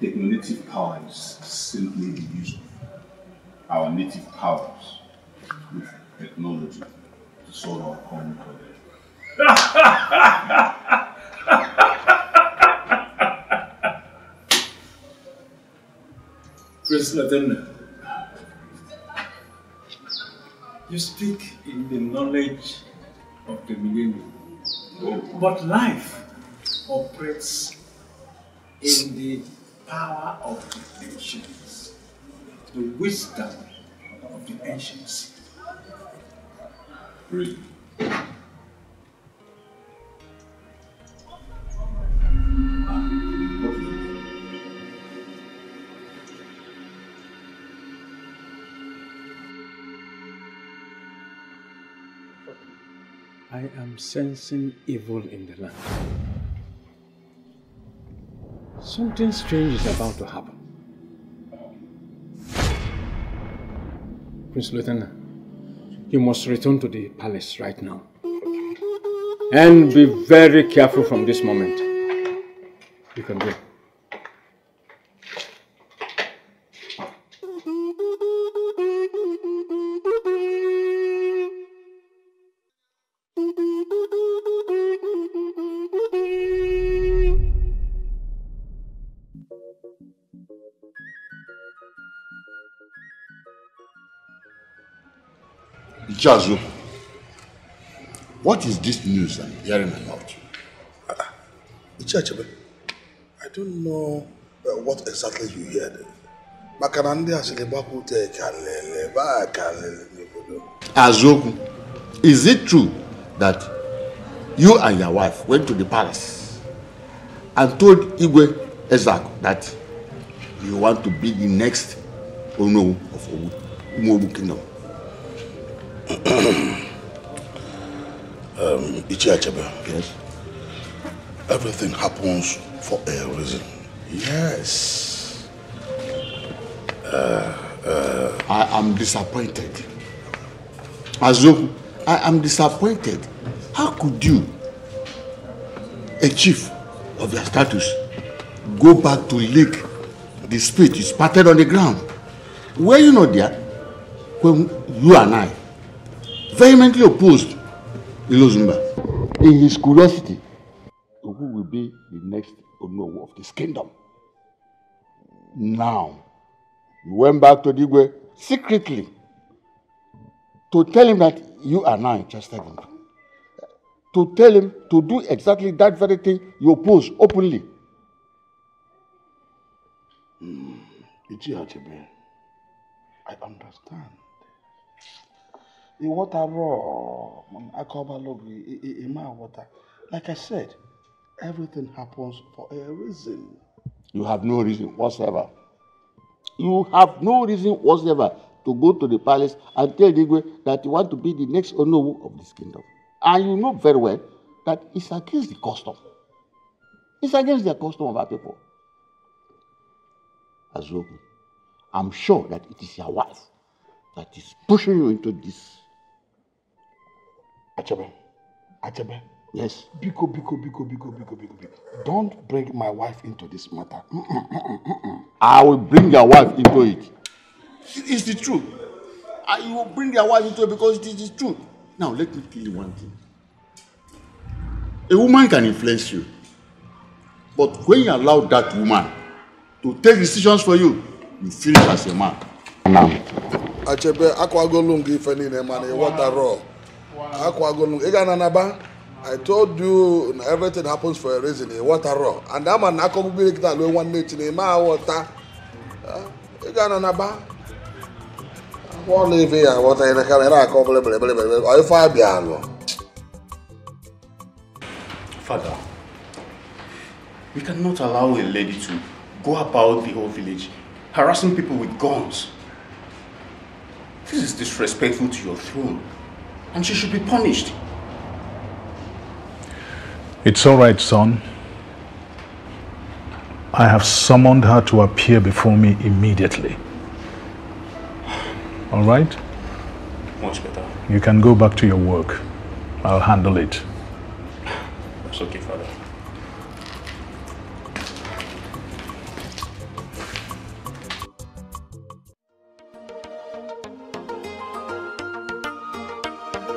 technology power is simply the use of our native powers with technology to solve our common problem. Prince Lotanna, you speak in the knowledge of the millennium, but life operates in the power of the ancients, the wisdom of the ancients. Really? I am sensing evil in the land. Something strange is about to happen. Prince Lotanna, you must return to the palace right now. And be very careful from this moment. You can go. Chazu, what is this news I'm hearing about? Uh, Achebe, I don't know uh, what exactly you heard. Azoku, is it true that you and your wife went to the palace and told Igwe Ezako that you want to be the next Onowu of Umuobi Kingdom? um, Achebe, yes. Everything happens for a reason. Yes. Uh, uh, I am disappointed. Azoku, I am disappointed. How could you, a chief of your status, go back to lick the spit you spattered on the ground? Were you not there when you and I vehemently opposed Ilozumba in his curiosity to and who will be the next Onowu of this kingdom. Now, you went back to Igwe secretly to tell him that you are now interested in him. To tell him to do exactly that very thing you oppose openly. Mm. Ijelawai, I understand. The water raw, the water. Like I said, everything happens for a reason. You have no reason whatsoever. You have no reason whatsoever to go to the palace and tell Igwe that you want to be the next Onowu of this kingdom. And you know very well that it's against the custom. It's against the custom of our people. Azoku, I'm sure that it is your wife that is pushing you into this. Achebe, Achebe. Yes. Biko, biko, biko, biko, biko, biko, biko. Don't bring my wife into this matter. Mm -mm, mm -mm, mm. I will bring your wife into it. It's the truth. I will bring your wife into it because it is the truth. Now, let me tell you one thing. A woman can influence you. But when you allow that woman to take decisions for you, you feel it as a man. Now. Achebe, akwagolungi feni ne mane water raw. Akwagolungi egana naba. I told you everything happens for a reason. Water raw. And that man akobubi kita lo one night ne ma water. Egana naba. What live here? What in the camera? I can't believe it. Are you far behind? Father, we cannot allow a lady to go about the whole village harassing people with guns. This is disrespectful to your throne, and she should be punished. It's all right, son. I have summoned her to appear before me immediately. All right? Much better. You can go back to your work. I'll handle it. That's okay, Father.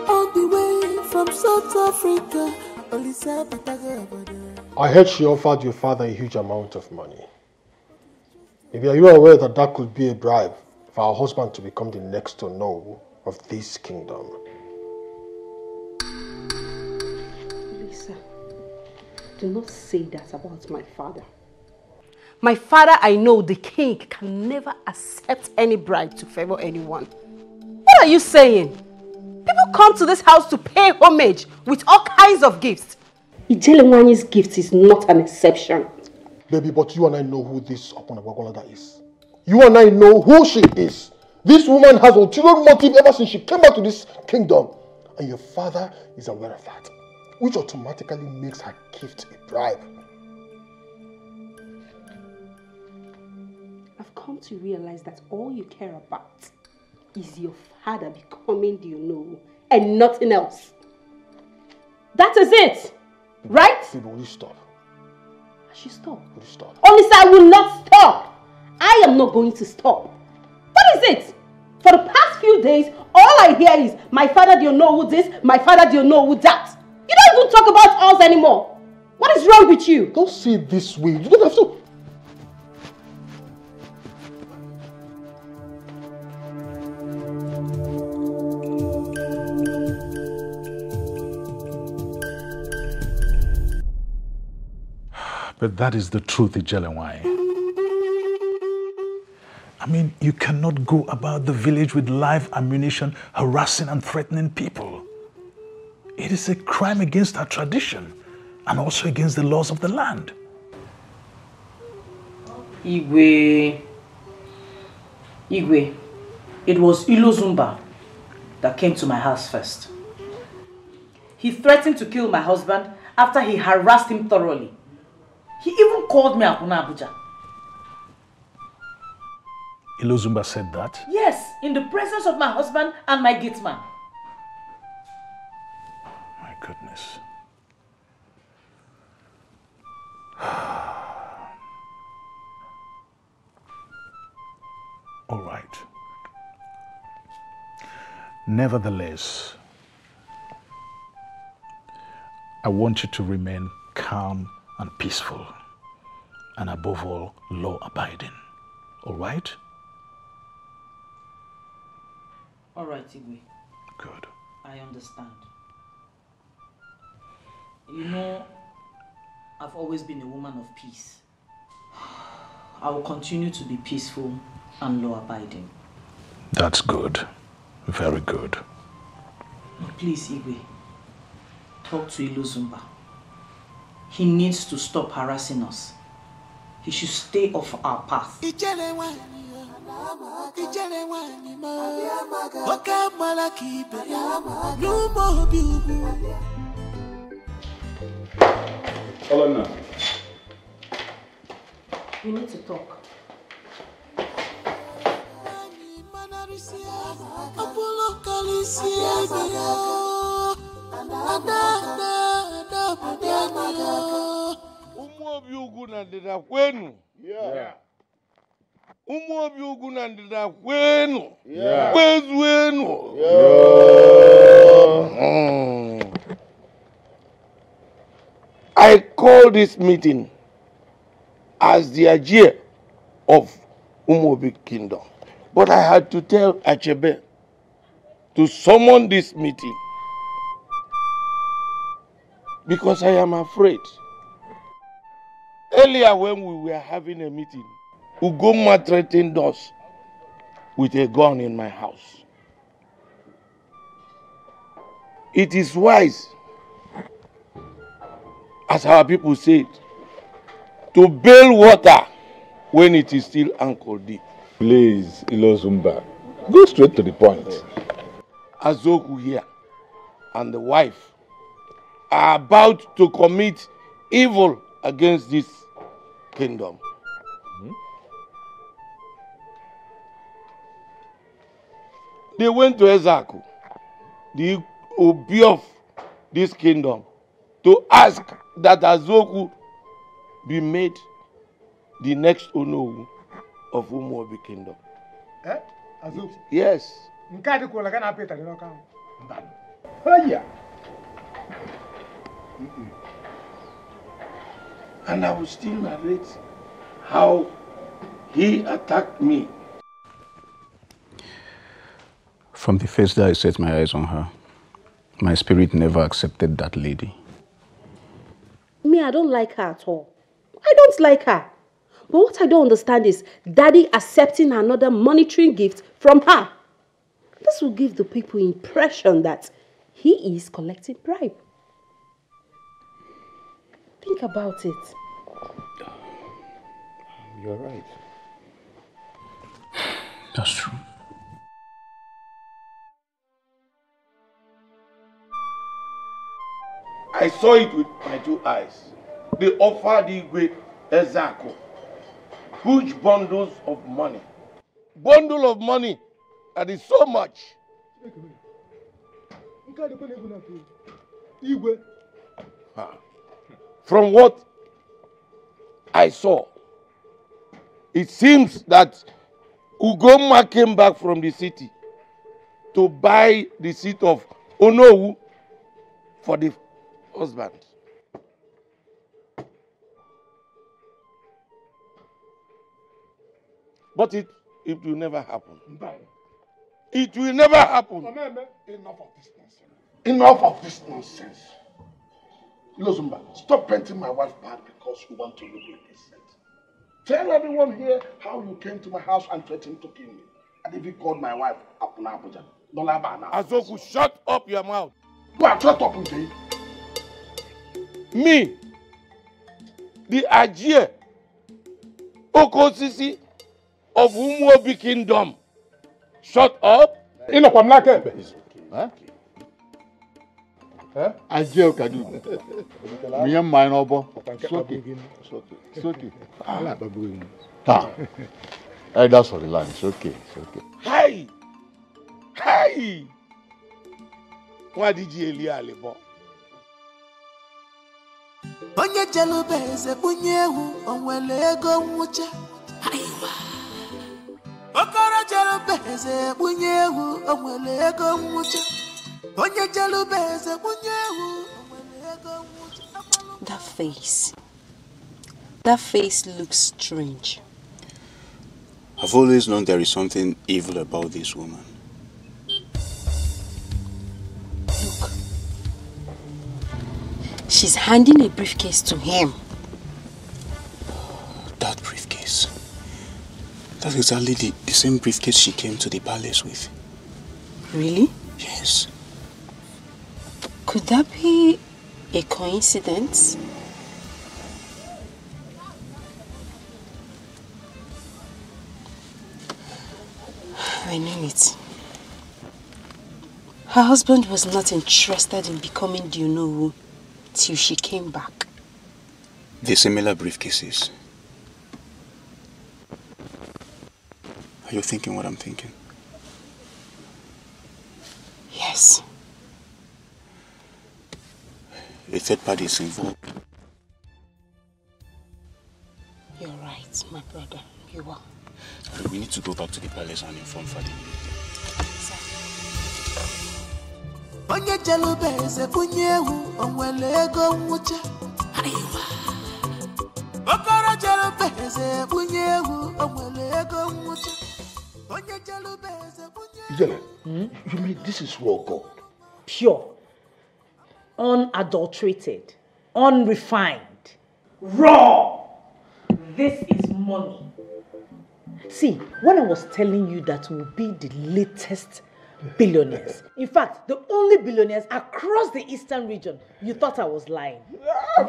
All the way from South Africa, Olisa. I heard she offered your father a huge amount of money. Maybe are you aware that that could be a bribe? For our husband to become the next Onowu of this kingdom. Lisa, do not say that about my father. My father, I know the king can never accept any bribe to favor anyone. What are you saying? People come to this house to pay homage with all kinds of gifts. Ijelawai's gift is not an exception. Baby, but you and I know who this Okonabagolada is. You and I know who she is. This woman has ulterior motive ever since she came back to this kingdom. And your father is aware of that. Which automatically makes her gift a bribe. I've come to realize that all you care about is your father becoming the Onowu and nothing else. That is it. Right? People, will you stop? I should stop. Will you stop? Only I will not stop. I am not going to stop. What is it? For the past few days, all I hear is, my father, do you know who this? My father, do you know who that? You don't even talk about us anymore. What is wrong with you? Don't see it this way. You don't have to. But that is the truth, Ijelawai. I mean, you cannot go about the village with live ammunition, harassing and threatening people. It is a crime against our tradition and also against the laws of the land. Igwe, Igwe, it was Ilozumba that came to my house first. He threatened to kill my husband after he harassed him thoroughly. He even called me Akuna Abuja. Ilozumba said that? Yes, in the presence of my husband and my gate man. My goodness. All right. Nevertheless, I want you to remain calm and peaceful, and above all, law-abiding. All right? All right, Igwe. Good. I understand. You know, I've always been a woman of peace. I will continue to be peaceful and law-abiding. That's good. Very good. Please, Igwe, talk to Ilozumba. He needs to stop harassing us. He should stay off our path. Olanna. We need to talk. Umuobi uguna ndida kwenu. Yeah. Umuobi uguna ndida kwenu. Yeah. Kwezu wenu. Yeah. I call this meeting as the Ajie of Umuobi Kingdom. But I had to tell Achebe to summon this meeting because I am afraid. Earlier when we were having a meeting, Ugomma threatened us with a gun in my house. It is wise, as our people said, to bail water when it is still ankle deep. Please, Ilozumba, go straight to the point. Azoku here and the wife are about to commit evil against this kingdom. Mm-hmm. They went to Ezako, the Obi of this kingdom, to ask that Azoku be made the next Onowu of Umuobi Kingdom. Eh? Azoku? Yes. Mm-mm. And I will still narrate how he attacked me. From the first day I set my eyes on her, my spirit never accepted that lady. Me, I don't like her at all. I don't like her. But what I don't understand is Daddy accepting another monetary gift from her. This will give the people impression that he is collecting bribe. Think about it. You're right. That's true. I saw it with my two eyes. They offered Igwe Ezako huge bundles of money. Bundle of money that is so much. Huh. From what I saw, it seems that Ugomma came back from the city to buy the seat of Onowu for the husband. But it, it will never happen. It will never happen. Enough of this nonsense. Enough of this nonsense. Ilozumba, stop painting my wife bad because you want to look innocent. Tell everyone here how you came to my house and threatened to kill me. And if you called my wife Apuna Abuja, Dolaba Azoku, shut up your mouth. Go and shut up with me. Me, the Ajie Okosisi of Umuobi Kingdom. Shut up. Enough, I'm not going. Huh? I jail can do. Me and my noble. Soki, soki, soki. Hey, that's for the land. It's okay, it's okay. Hey, hey. Why did you leave me, boy? Onye jelo beze bunyewu onwele ego nwuche. Ayiwa. Okoro jelo beze bunyewu onwele ego nwuche. The face. That face looks strange. I've always known there is something evil about this woman. Look. She's handing a briefcase to him. That briefcase. That's exactly the, the same briefcase she came to the palace with. Really? Yes. Could that be a coincidence? I knew it. Her husband was not interested in becoming Onowu till she came back. The similar briefcases. Are you thinking what I'm thinking? Yes. A third party is involved. You're right, my brother. You are. And we need to go back to the palace and inform Fadi. Ijele, hmm? You mean this is raw gold? Pure, unadulterated, unrefined, raw! This is money. See, when I was telling you that we'll be the latest billionaires, in fact, the only billionaires across the eastern region, you thought I was lying.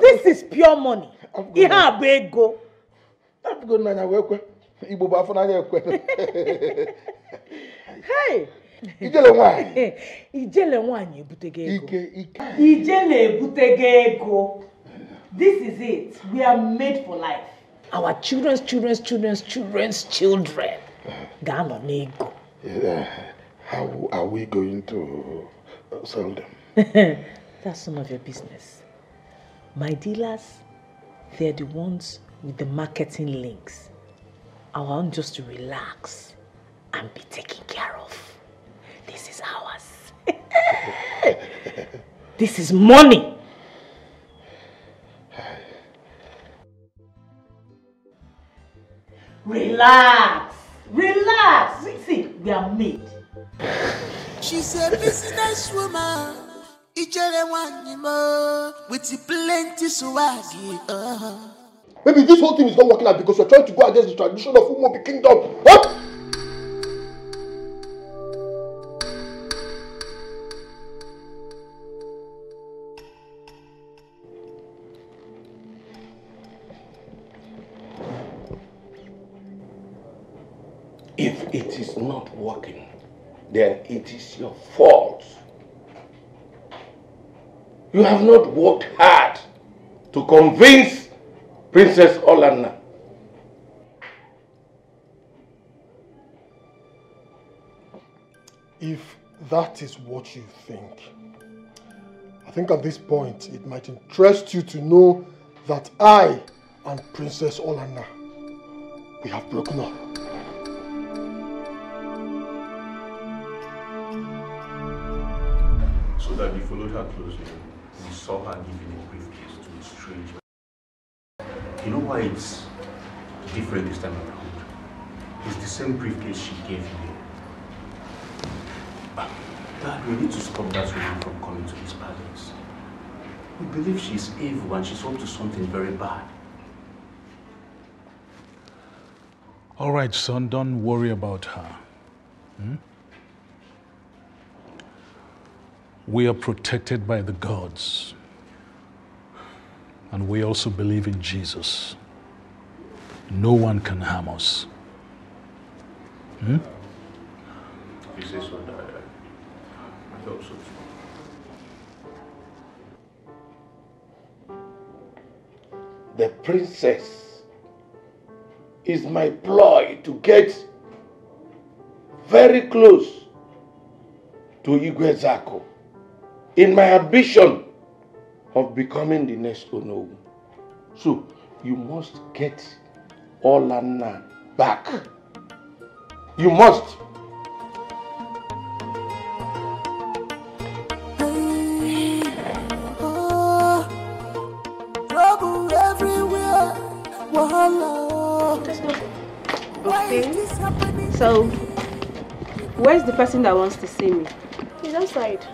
This is pure money. Ihabego. Hey! Ijelawai. Ijelawai Butegego. Ijele Butegego. This is it. We are made for life. Our children's children's children's children's children. Gano Nego. Yeah. How are we going to sell them? That's none of your business. My dealers, they're the ones with the marketing links. I want just to relax and be taken care of. This is ours. This is money. Relax, relax. See, we are made. She's a business woman. With plenty swag. Maybe this whole thing is not working out because we're trying to go against the tradition of Umuobi Kingdom. What? If it is not working, then it is your fault. You have not worked hard to convince Princess Olanna. If that is what you think, I think at this point it might interest you to know that I and Princess Olanna, we have broken up. That we followed her closely, we saw her giving a briefcase to a stranger. You know why it's different this time around? It's the same briefcase she gave here. Dad, we need to stop that woman from coming to this palace. We believe she's evil and she's up to something very bad. All right, son, don't worry about her. Hmm? We are protected by the gods. And we also believe in Jesus. No one can harm us. Hmm? You say so, Dad. I hope so. The princess is my ploy to get very close to Igwe Ezako. In my ambition of becoming the next Onowu. So, you must get Olanna back. You must. Wahala. Okay. So, where's the person that wants to see me? He's outside.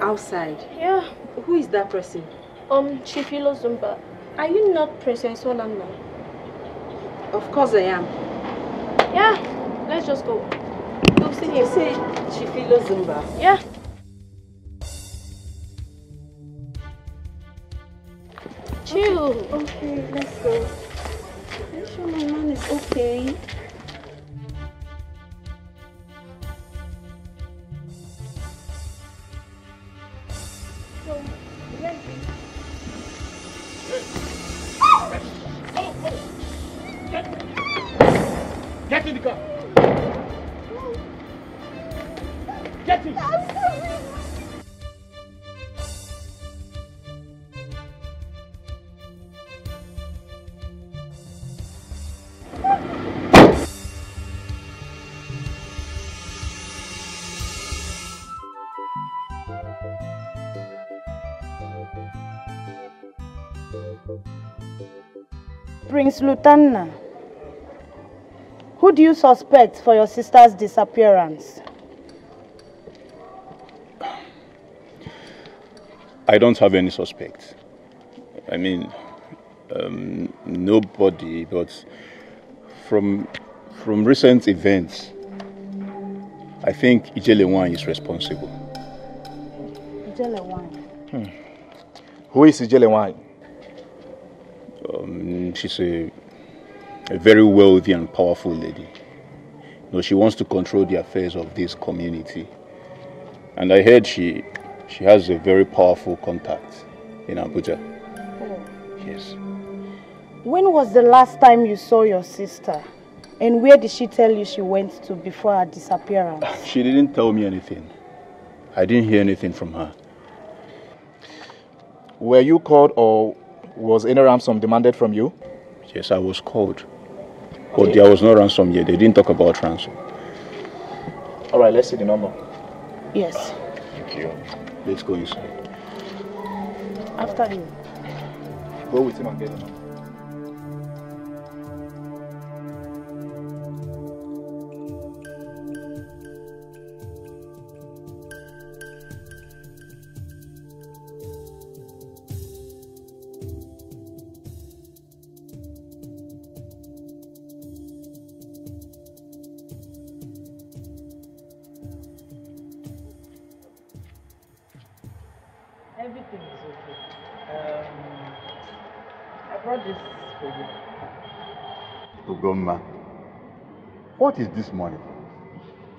Outside? Yeah. Who is that person? Um, Chief Ilozumba. Are you not Princess Olanna? Of course I am. Yeah. Let's just go. We'll see him. Say Chief Ilozumba. Yeah. Chill. Okay, let's go. Make sure my man is okay. So, yeah. Get in the car. Get in. Prince Lotanna, who do you suspect for your sister's disappearance? I don't have any suspect. I mean, um, nobody, but from, from recent events, I think Ijelawai is responsible. Ijelawai? Hmm. Who is Ijelawai? Um, she's a, a very wealthy and powerful lady. You know, she wants to control the affairs of this community. And I heard she, she has a very powerful contact in Abuja. Oh. Yes. When was the last time you saw your sister? And where did she tell you she went to before her disappearance? She didn't tell me anything. I didn't hear anything from her. Were you called or was any ransom demanded from you? Yes, I was called. But there was no ransom yet. They didn't talk about ransom. All right, let's see the number. Yes. Thank you. Let's go inside. After him. Go with him and get him. Ugomma, what is this money?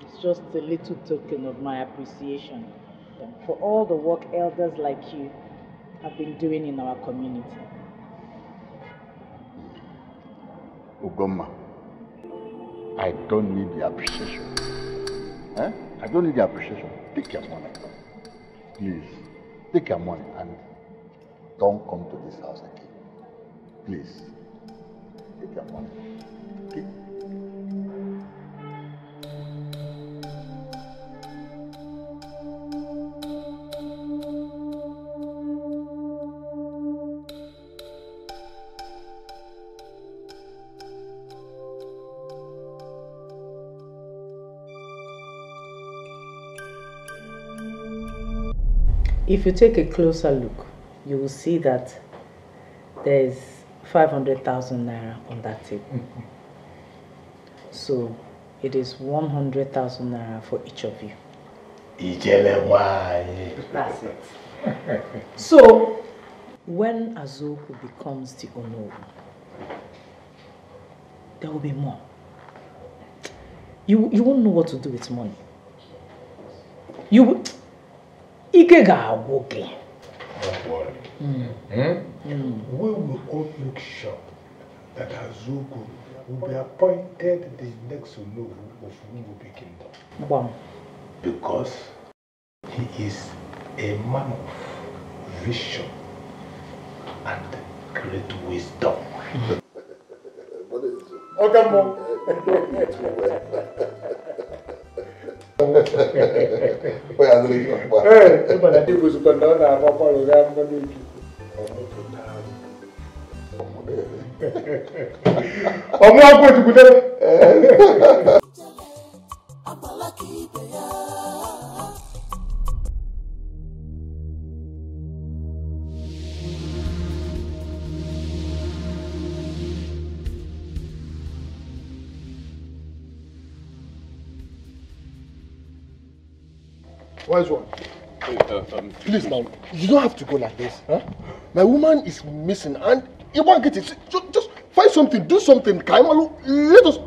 It's just a little token of my appreciation for all the work elders like you have been doing in our community. Ugomma, I don't need the appreciation. Eh? I don't need the appreciation. Take your money. Please, take your money and don't come to this house again. Please, take your money. Okay. If you take a closer look, you will see that there is five hundred thousand naira on that table. Mm-hmm. So it is one hundred thousand naira for each of you. Ijelawai. That's it. So when Azoku becomes the Onowu, there will be more. You, you won't know what to do with money. You will. Ike ga woke. Don't worry. Mm. Hmm? Mm. We will all make sure that Azoku will be appointed the next Onowu of Umuobi Kingdom. Wow. Because he is a man of vision and great wisdom. What is it? Okay, Mom. Where's one? Hey, uh, um, Please now, you don't have to go like this. Huh? My woman is missing and you won't get it. Just, just find something, do something. Kaimalu, let us.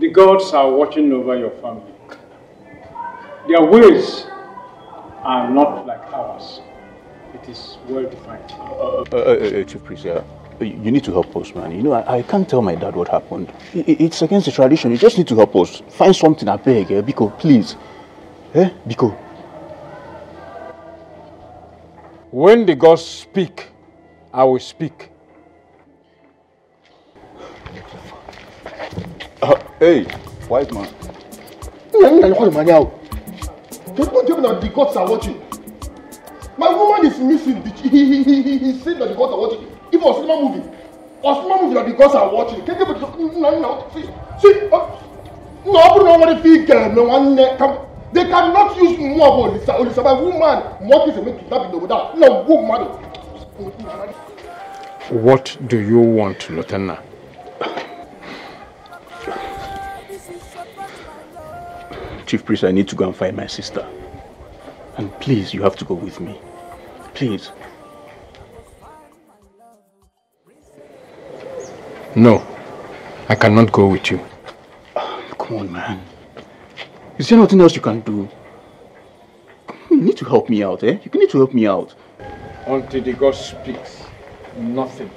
The gods are watching over your family. Their ways are not like ours. It is well defined. Uh, uh, uh, uh, Chief Priest, yeah. You need to help us, man. You know, I, I can't tell my dad what happened. It, it's against the tradition. You just need to help us. Find something, I beg, eh? Biko, please. Eh? Biko. When the gods speak, I will speak. Uh, hey, white man. The gods are watching. My woman is missing. He said that the gods are watching. If a cinema movie, a cinema movie that the gods are watching, can't give it to see, see, no, they cannot use Umuobi Olisa, Olisa, by woman, what is a man to that be without, no woman. What do you want, Lotanna? Chief Priest, I need to go and find my sister. And please, you have to go with me. Please. No, I cannot go with you. Oh, come on, man. Is there nothing else you can do? You need to help me out, eh? You need to help me out. Until the God speaks, nothing.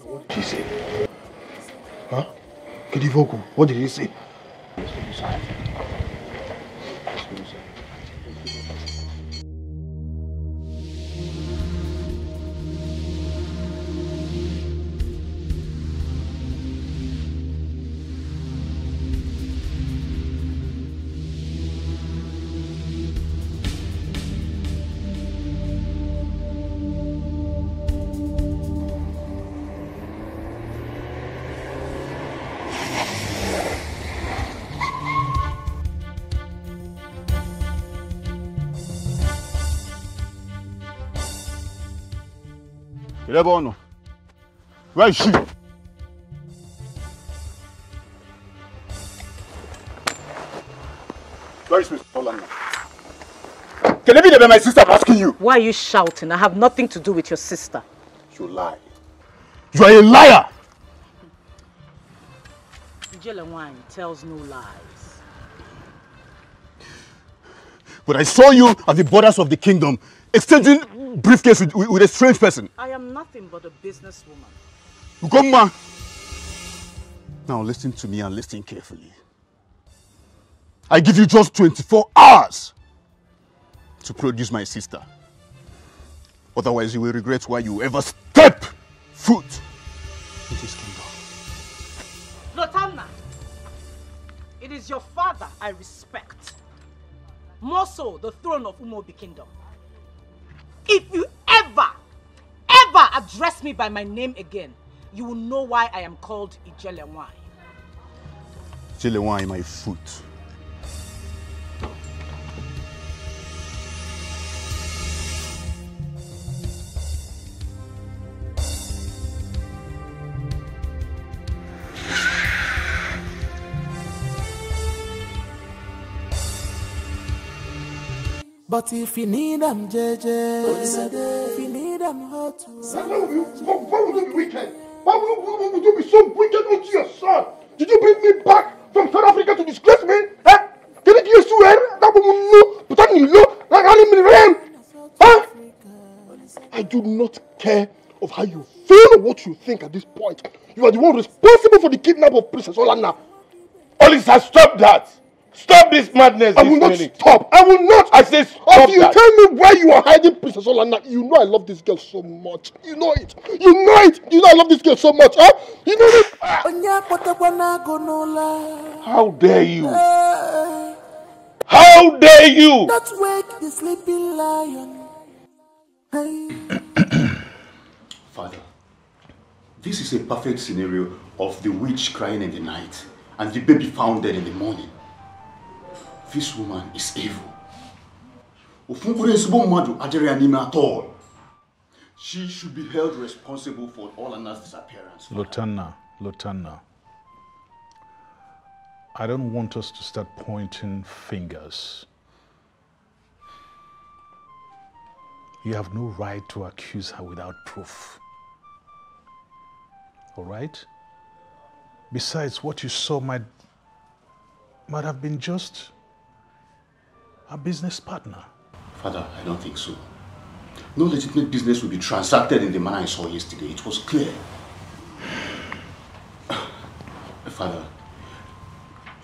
What did he say? Huh? What did he say? Where is she? Where is Miss Olanna? Can it be that my sister is asking you? Why are you shouting? I have nothing to do with your sister. You lie. You are a liar! Ijelawai tells no lies. But I saw you at the borders of the kingdom, exchanging briefcase with, with, with a strange person. I am nothing but a businesswoman. Ugomma! Now listen to me and listen carefully. I give you just twenty-four hours to produce my sister. Otherwise you will regret why you ever step foot in this kingdom. Lotanna, it is your father I respect. More so the throne of Umuobi Kingdom. If you ever, ever address me by my name again, you will know why I am called Ijelawai. Ijelawai, my foot. But if you need them, J J, if you need them, how to. Why would you be wicked? Why would you be so wicked with your son? Did you bring me back from South Africa to disgrace me? Eh? Did it you swear? That woman know, but then you know, like I'm in the huh? I do not care of how you feel or what you think at this point. You are the one responsible for the kidnap of Princess Olanna. Olisa, stop that! Stop this madness. I will this not stop. I will not. I say stop. If you that. tell me where you are hiding Princess Olanna, you know I love this girl so much. You know it. You know it. You know I love this girl so much. Huh? You know it. Ah. How dare you? How dare you? Not wake the sleeping lion. Hey. Father, this is a perfect scenario of the witch crying in the night and the baby found dead in the morning. This woman is evil. At all. She should be held responsible for Olanna's disappearance. Lotanna, Lotanna. I don't want us to start pointing fingers. You have no right to accuse her without proof. All right? Besides, what you saw might, might have been just a business partner. Father, I don't think so. No legitimate business will be transacted in the manner I saw yesterday. It was clear. Father,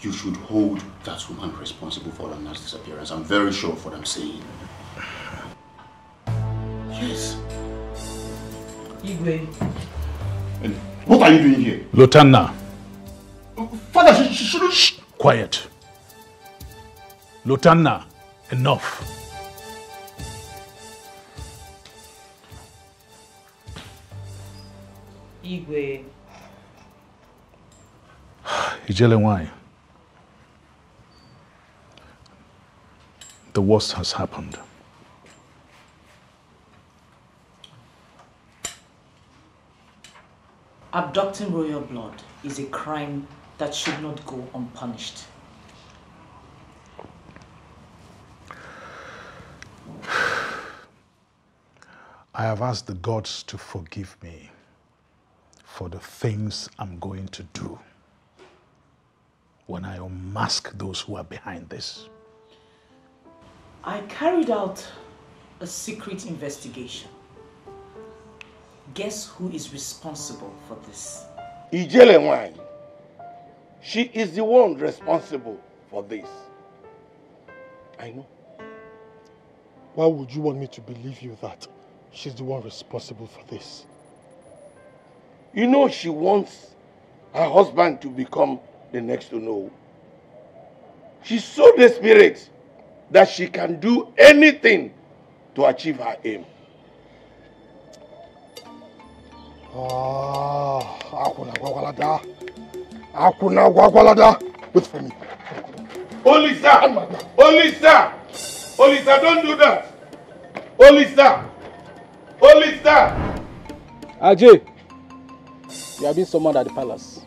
you should hold that woman responsible for Olanna's disappearance. I'm very sure of what I'm saying. Yes. Igwe. And what are you doing here? Lotanna. Father, she shouldn't... Shh. Quiet. Lotanna. Enough. Igwe. Ijelawai. The worst has happened. Abducting royal blood is a crime that should not go unpunished. I have asked the gods to forgive me for the things I'm going to do when I unmask those who are behind this. I carried out a secret investigation. Guess who is responsible for this? Ijelawai. She is the one responsible for this. I know. Why would you want me to believe you that she's the one responsible for this? You know she wants her husband to become the next Onowu. She's so desperate that she can do anything to achieve her aim. Ah, Akuna Gwagwalada. Akuna Gwagwalada. Wait for me. Olisa! Olisa! Olisa, don't do that! Olisa! Olisa! Ajay, you have been summoned at the palace.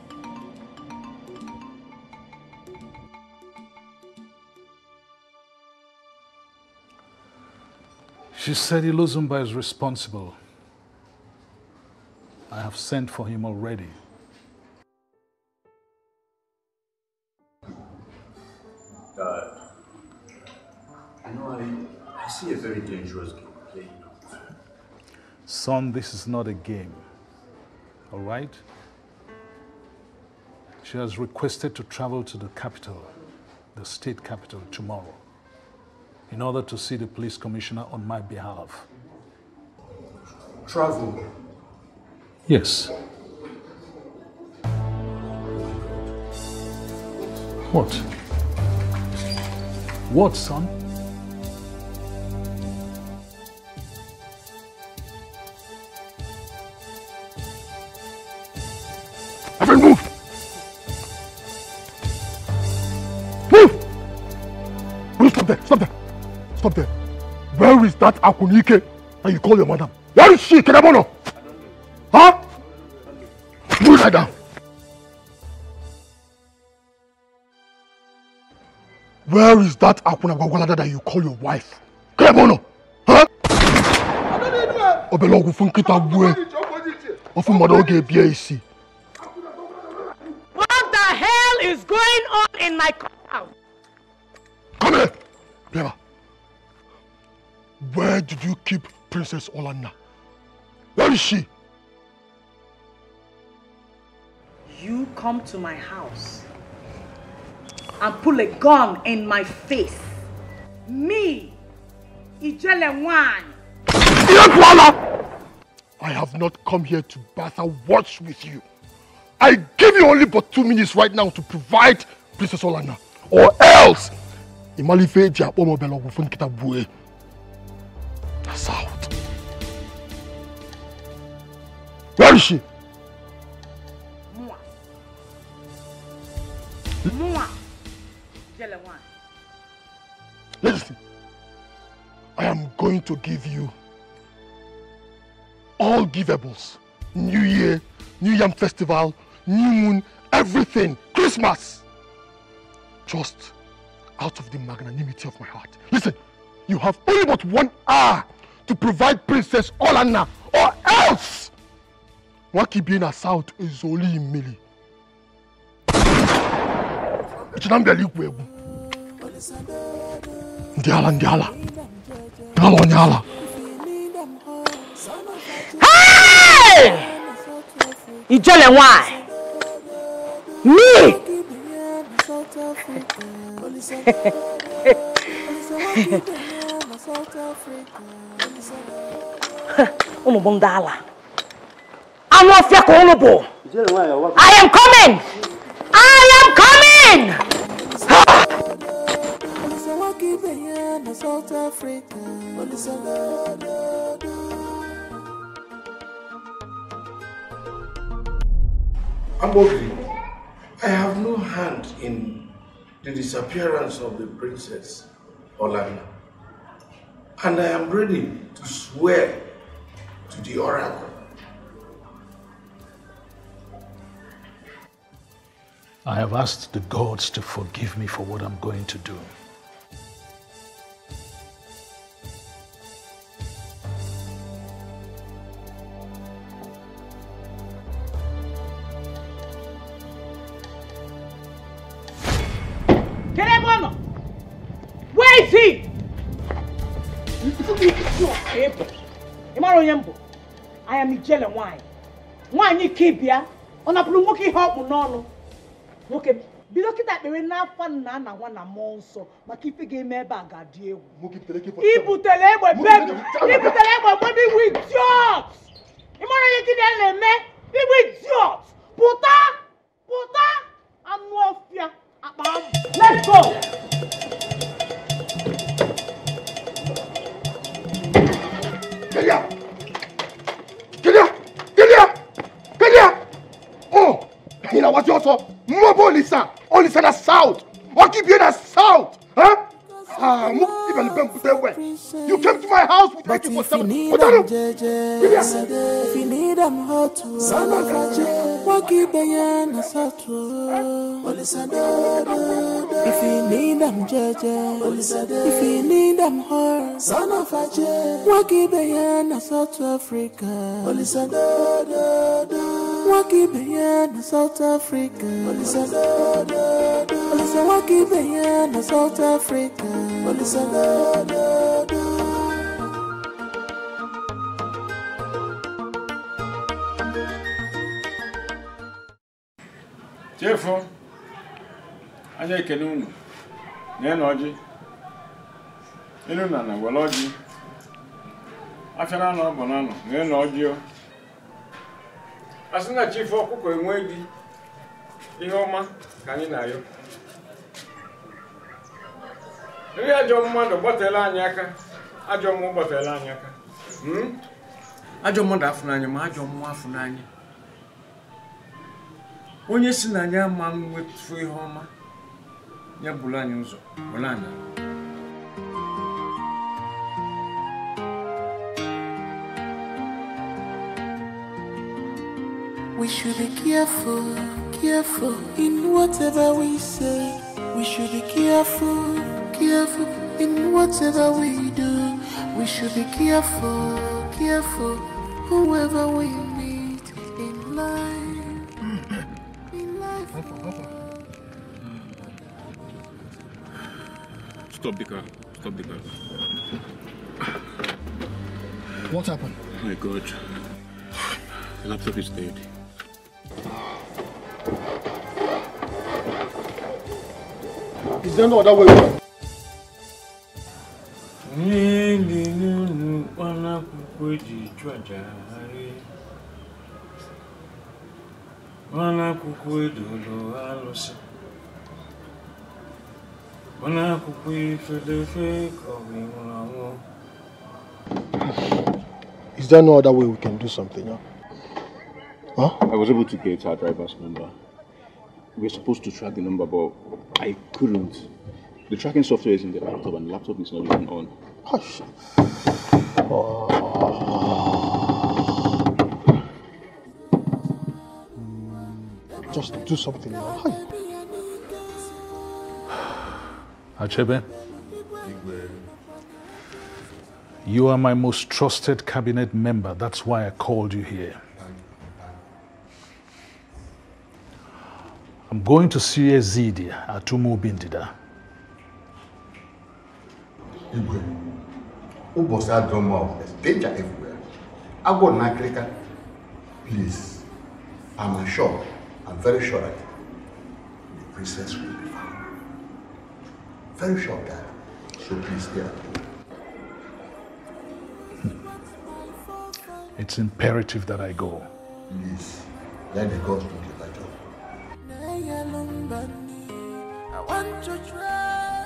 She said Ilozumba is responsible. I have sent for him already. Uh, I know I, I see a very dangerous game playing out. Son, this is not a game, all right? She has requested to travel to the capital, the state capital, tomorrow, in order to see the police commissioner on my behalf. Travel? Yes. What? What, son? Everyone move! Move! No, stop there, stop there. Stop there. Where is that Akunike that you call your madam? Where is she, Kedabono? Huh? Do it right now. Where is that Akuna Gwagwalada that you call your wife? Krebono! Huh? Obelogu funkita bwe. Ofu madoge B A C. What the hell is going on in my house? Come here! Beba. Where did you keep Princess Olanna? Where is she? You come to my house and pull a gun in my face. Me, Ijelawai. I have not come here to bath and watch with you. I give you only but two minutes right now to provide Princess Olanna, or else that's out. Where is she? Mua. Mua. Ijelawai. Listen, I am going to give you all givables. New Year, New Yam Festival, New Moon, everything. Christmas. Just out of the magnanimity of my heart. Listen, you have only but one hour to provide Princess Olanna, or else. Waki being a South is only in Mili. Ndiala, ndiala. Ndiala, ndiala. Hey! Ijelawai! Me! Ono bondala. I'm off your honorable. I am coming. I am coming. I'm okay. I have no hand in the disappearance of the Princess Olanna, and I am ready to swear to the Oracle. I have asked the gods to forgive me for what I'm going to do. I am Ijelawai. Why you keep here? On a blue walking hop, no. Okay, be looking at the enough one, none, and one among so. But keep the game back, I deal. Keep the label, keep the label, baby, with jobs. Immorality, baby, with jobs. Puta, puta, and mafia. Let's go. Get up. You know what you also? Mobo Olisa! Olisa na South! What keep you na South? Huh? Ah, you came to my house with my people. But if you need them, if you need them, how to? What keep you na South? Olisa da da. If you need them, Jeje. Olisa da. If you need them, her. Son of a Je. What keep you na South Africa? Olisa da da da. Waki behind South Africa. Olisa da da da. Olisa waki behind South Africa. Olisa da da da. Chefo, aja ikenunu, nenoji, inuna na waloji, afera na bonano, nenoji o. As soon as you for cook and wait, you know, man, can you know? We are your mother, but a lanyaka. I don't know about a lanyaka. Hm? I don't want half nine, I don't want half nine. When you see a young man with three homer, you're Bulanus, Olanna. We should be careful, careful in whatever we say. We should be careful, careful in whatever we do. We should be careful, careful whoever we meet in life. In life. Stop the car. Stop the car. What happened? Oh my God. The laptop is dead. Is there no other way? Is there no other way we can do something now? Huh? I was able to get our driver's number. We were supposed to track the number, but I couldn't. The tracking software is in the laptop, and the laptop is not even on. Hush. Uh, just do something now. Hi. Achebe, you are my most trusted cabinet member. That's why I called you here. I'm going to see Ezidi at Umu Obindida. Igwe, almost had done more. There's danger everywhere. I go Nagrika. Please, I'm sure, I'm very sure that the princess will be found. Very sure of that. So please stay at home. It's imperative that I go. Please, let the gods do the battle. I want to try.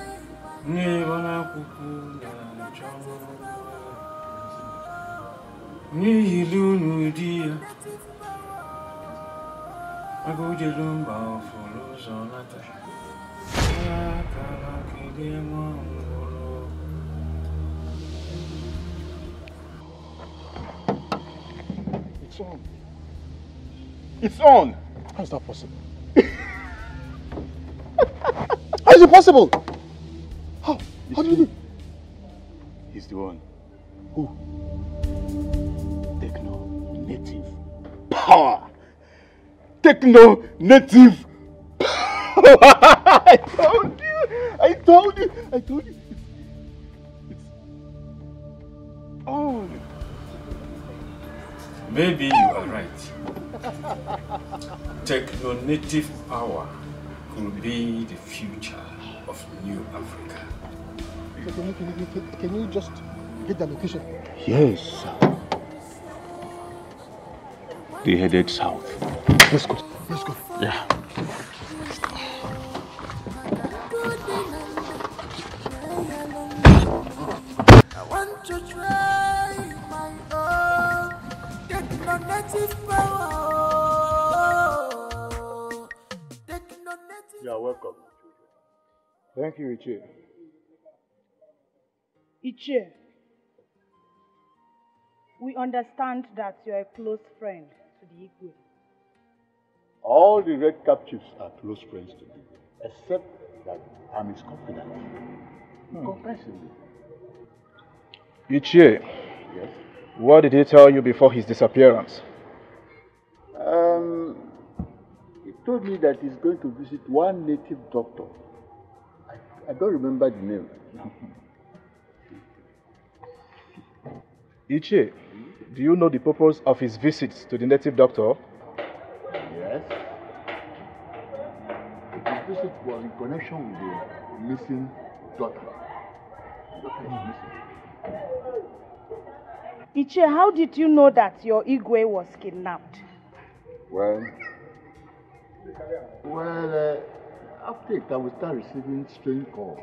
It's on. It's on. How's that possible? How is it possible? How? How did you do? He's the one. Who? Techno-native power. Techno-native power. I told you. I told you. I told you. It's oh. Maybe you are right. Techno-native power could be the future of New Africa. So can, you, can, you, can, you, can you just get the location? Yes. They headed south. Let's go. Let's go. Yeah. I want to try my own. Get my native power. You are welcome. Thank you, Ichie. Ichie, we understand that you are a close friend to the Igwe. All the red cap chiefs are close friends to me, except that I'm his confidant. Hmm. Comprehensively. Ichie, yes? What did he tell you before his disappearance? Um. Told me that he's going to visit one native doctor. I, I don't remember the name. Ichie, do you know the purpose of his visits to the native doctor? Yes. His visit was in connection with the missing daughter. Ichie, how did you know that your Igwe was kidnapped? Well... Well, uh, after it, I will start receiving strange calls,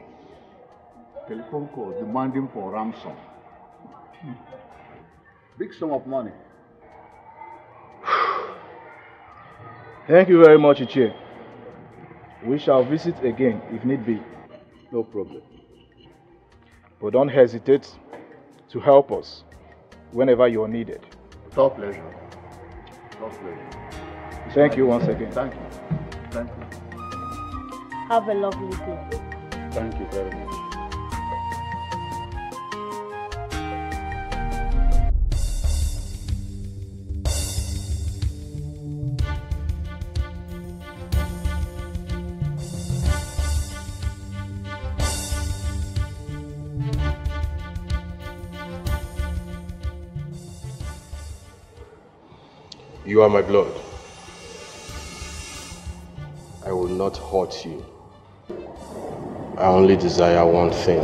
telephone calls demanding for ransom. Hmm. Big sum of money. Thank you very much, Ichie. We shall visit again if need be. No problem. But don't hesitate to help us whenever you are needed. It's our pleasure. It's our pleasure. Thank you once again. Thank you. Thank you. Have a lovely day. Thank you very much. You are my blood. I will not hurt you. I only desire one thing.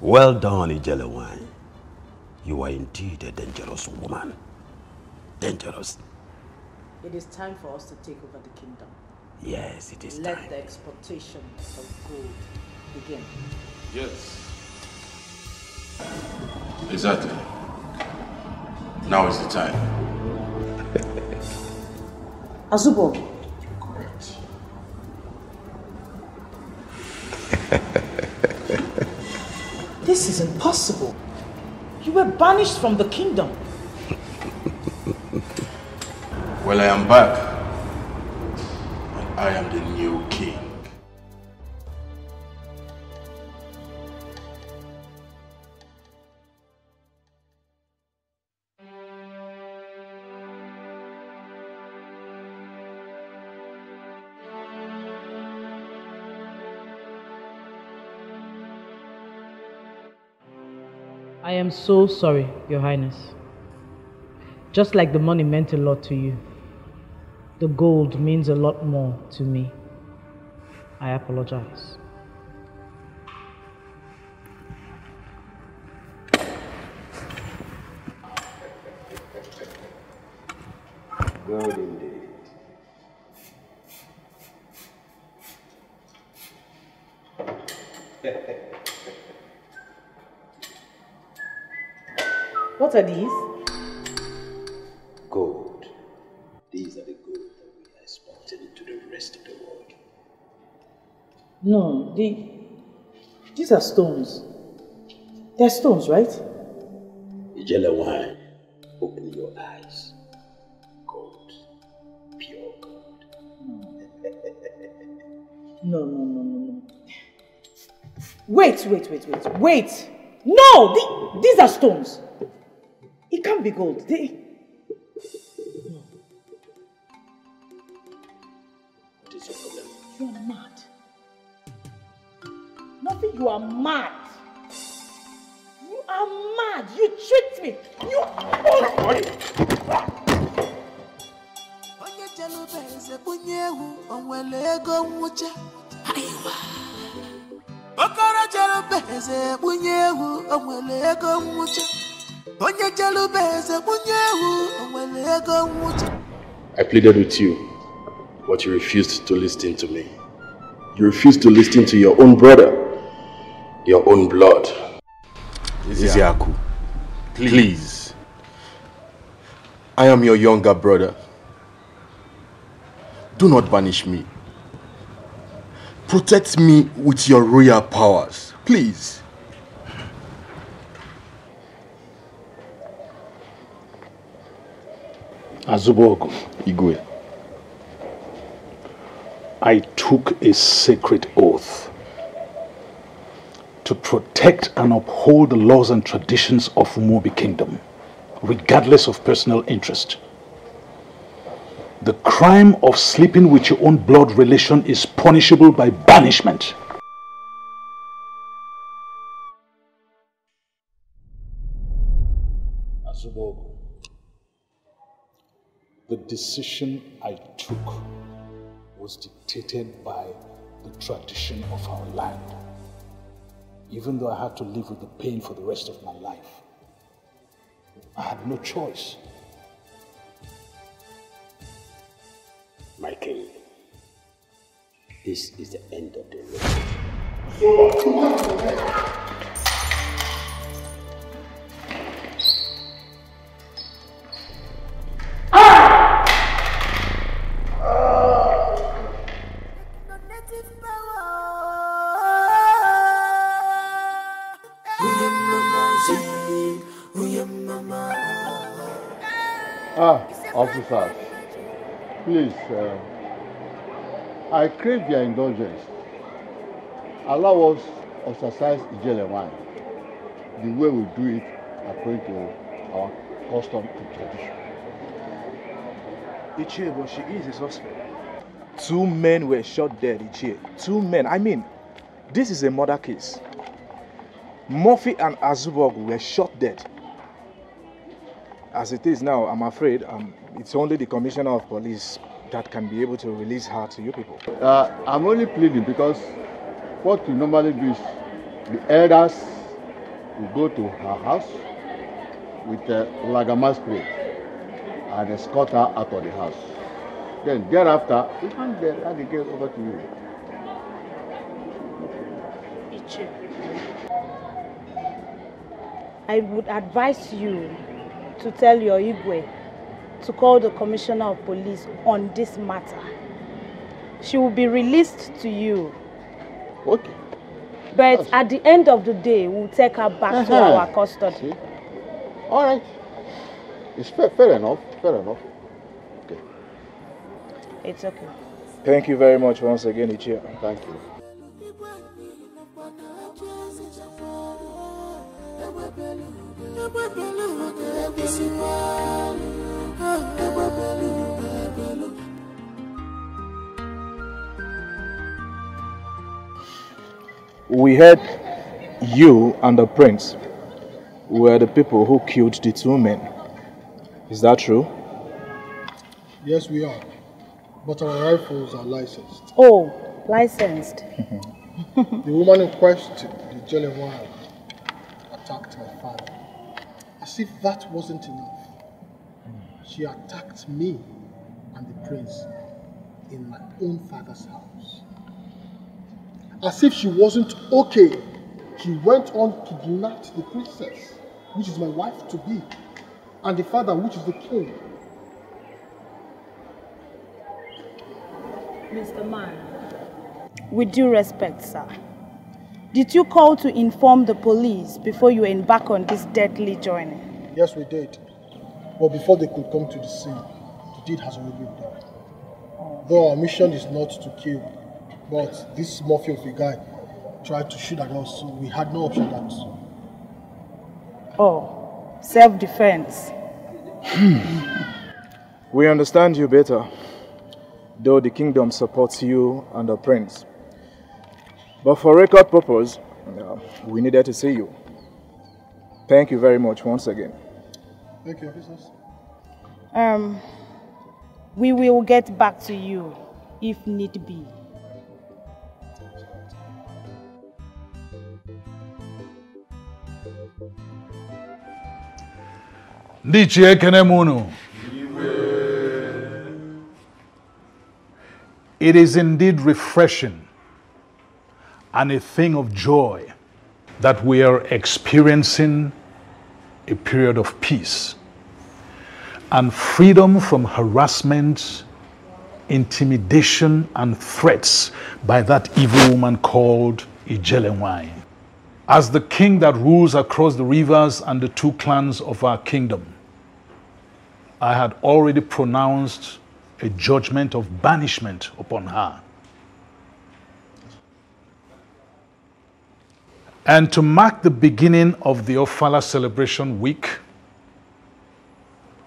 Well done, Ijelawai. You are indeed a dangerous woman. Dangerous. It is time for us to take over the kingdom. Yes, it is Let time. Let the exportation of gold begin. Yes. Exactly. Now is the time. Azubo. Correct. This is impossible. You were banished from the kingdom. Well, I am back. And I am the new king. I am so sorry, Your Highness. Just like the money meant a lot to you, the gold means a lot more to me. I apologize. Gold indeed. What are these? Gold. These are the gold that we are exporting to the rest of the world. No, the, these are stones. They're stones, right? Ijelawai, open your eyes. Gold. Pure gold. No. No, no, no, no, no. Wait, wait, wait, wait, wait. No, the, these are stones. It can't be gold. They... No. What is your problem? You are mad. Nothing, you are mad. You are mad. You tricked me. You are... I pleaded with you, but you refused to listen to me. You refused to listen to your own brother, your own blood. Ezako, please. please. I am your younger brother. Do not banish me. Protect me with your royal powers, please. Azubogo, Igwe, I took a sacred oath to protect and uphold the laws and traditions of Umuobi Kingdom, regardless of personal interest. The crime of sleeping with your own blood relation is punishable by banishment. Azubogo. The decision I took was dictated by the tradition of our land. Even though I had to live with the pain for the rest of my life, I had no choice. My king, this is the end of the road. Officers, please, uh, I crave your indulgence. Allow us to exercise Ijelawai the way we do it according to our custom and tradition. Ichie, but she is a suspect. Two men were shot dead, Ichie. Two men. I mean, this is a murder case. Murphy and Azubog were shot dead. As it is now, I'm afraid um, it's only the commissioner of police that can be able to release her to you people? Uh, I'm only pleading because what we normally do is the elders will go to her house with a lagamas plate and escort her out of the house. Then thereafter, we can hand the girl over to you. I would advise you to tell your Igwe to call the Commissioner of Police on this matter. She will be released to you. Okay. But yes, at the end of the day, we'll take her back uh -huh. to our custody. See? All right. It's fair, fair enough. Fair enough. Okay. It's okay. Thank you very much once again, Ichia. Thank you. We heard you and the prince were the people who killed the two men. Is that true? Yes, we are. But our rifles are licensed. Oh, licensed. The woman in question, the Jelewara, attacked my father. As if that wasn't enough. She attacked me and the prince in my own father's house. As if she wasn't okay, she went on to kidnap the princess, which is my wife to be, and the father, which is the king. Mister Man, with due respect, sir, did you call to inform the police before you embark on this deadly journey? Yes, we did. But before they could come to the scene, the deed has already been done. Though our mission is not to kill, but this mafia of a guy tried to shoot at us, so we had no option but to. Oh, self-defense. We understand you better, though the kingdom supports you and the prince. But for record purpose, uh, we needed to see you. Thank you very much once again. Thank you, officers. Um, we will get back to you if need be. Ndiichie Kenemunu. It is indeed refreshing and a thing of joy that we are experiencing a period of peace and freedom from harassment, intimidation, and threats by that evil woman called Ijelawai. As the king that rules across the rivers and the two clans of our kingdom, I had already pronounced a judgment of banishment upon her. And to mark the beginning of the Ofala celebration week,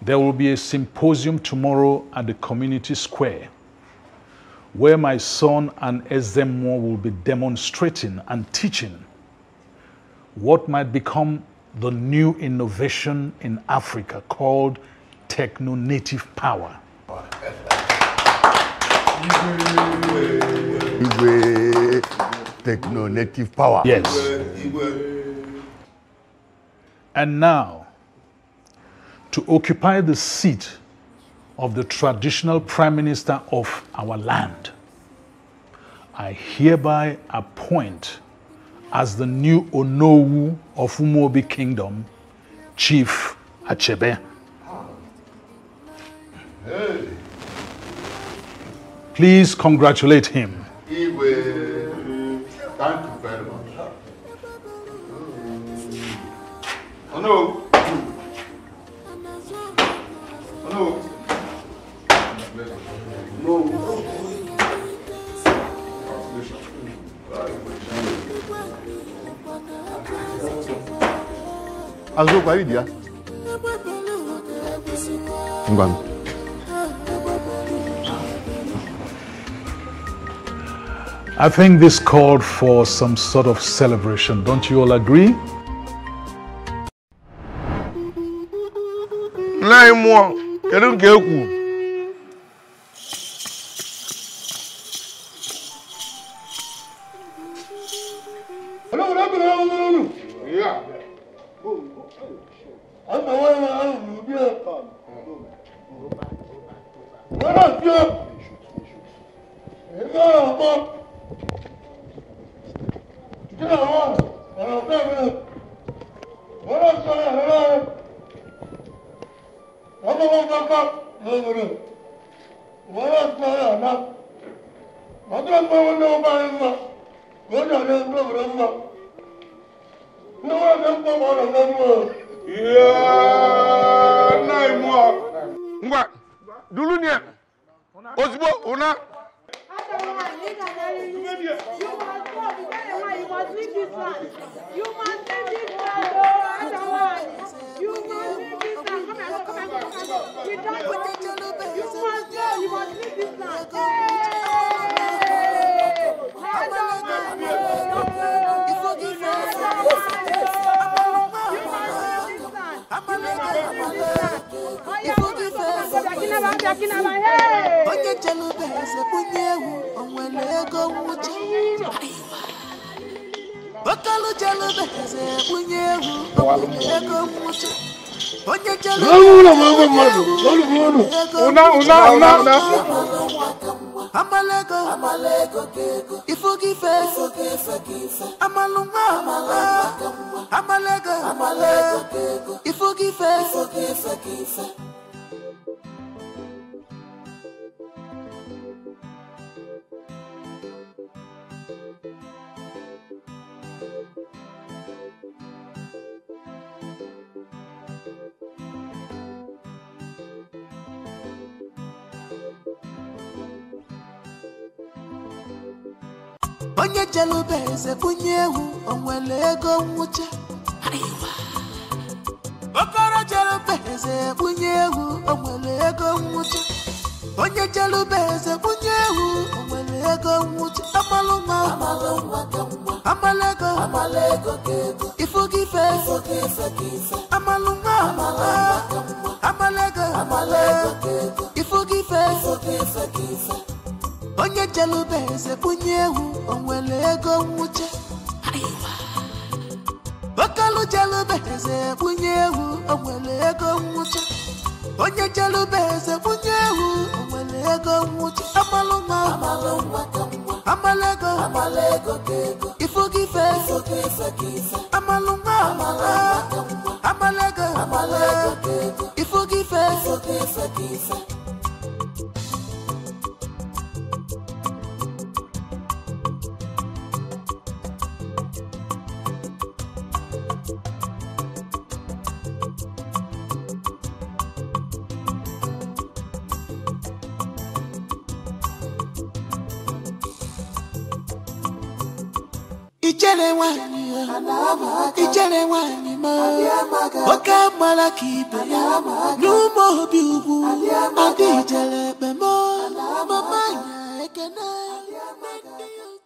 there will be a symposium tomorrow at the community square where my son and Ezemo will be demonstrating and teaching what might become the new innovation in Africa called techno-native power. Techno-native power. Yes. And now, to occupy the seat of the traditional prime minister of our land, I hereby appoint as the new Onowu of Umuobi Kingdom, Chief Achebe. Please congratulate him. Thank you very much. Oh no. Oh no. No. Azoku, are you there? I'm gone. I think this called for some sort of celebration. Don't you all agree? I'm the one who will be a come. Go back, go back, go back. Go back, go back.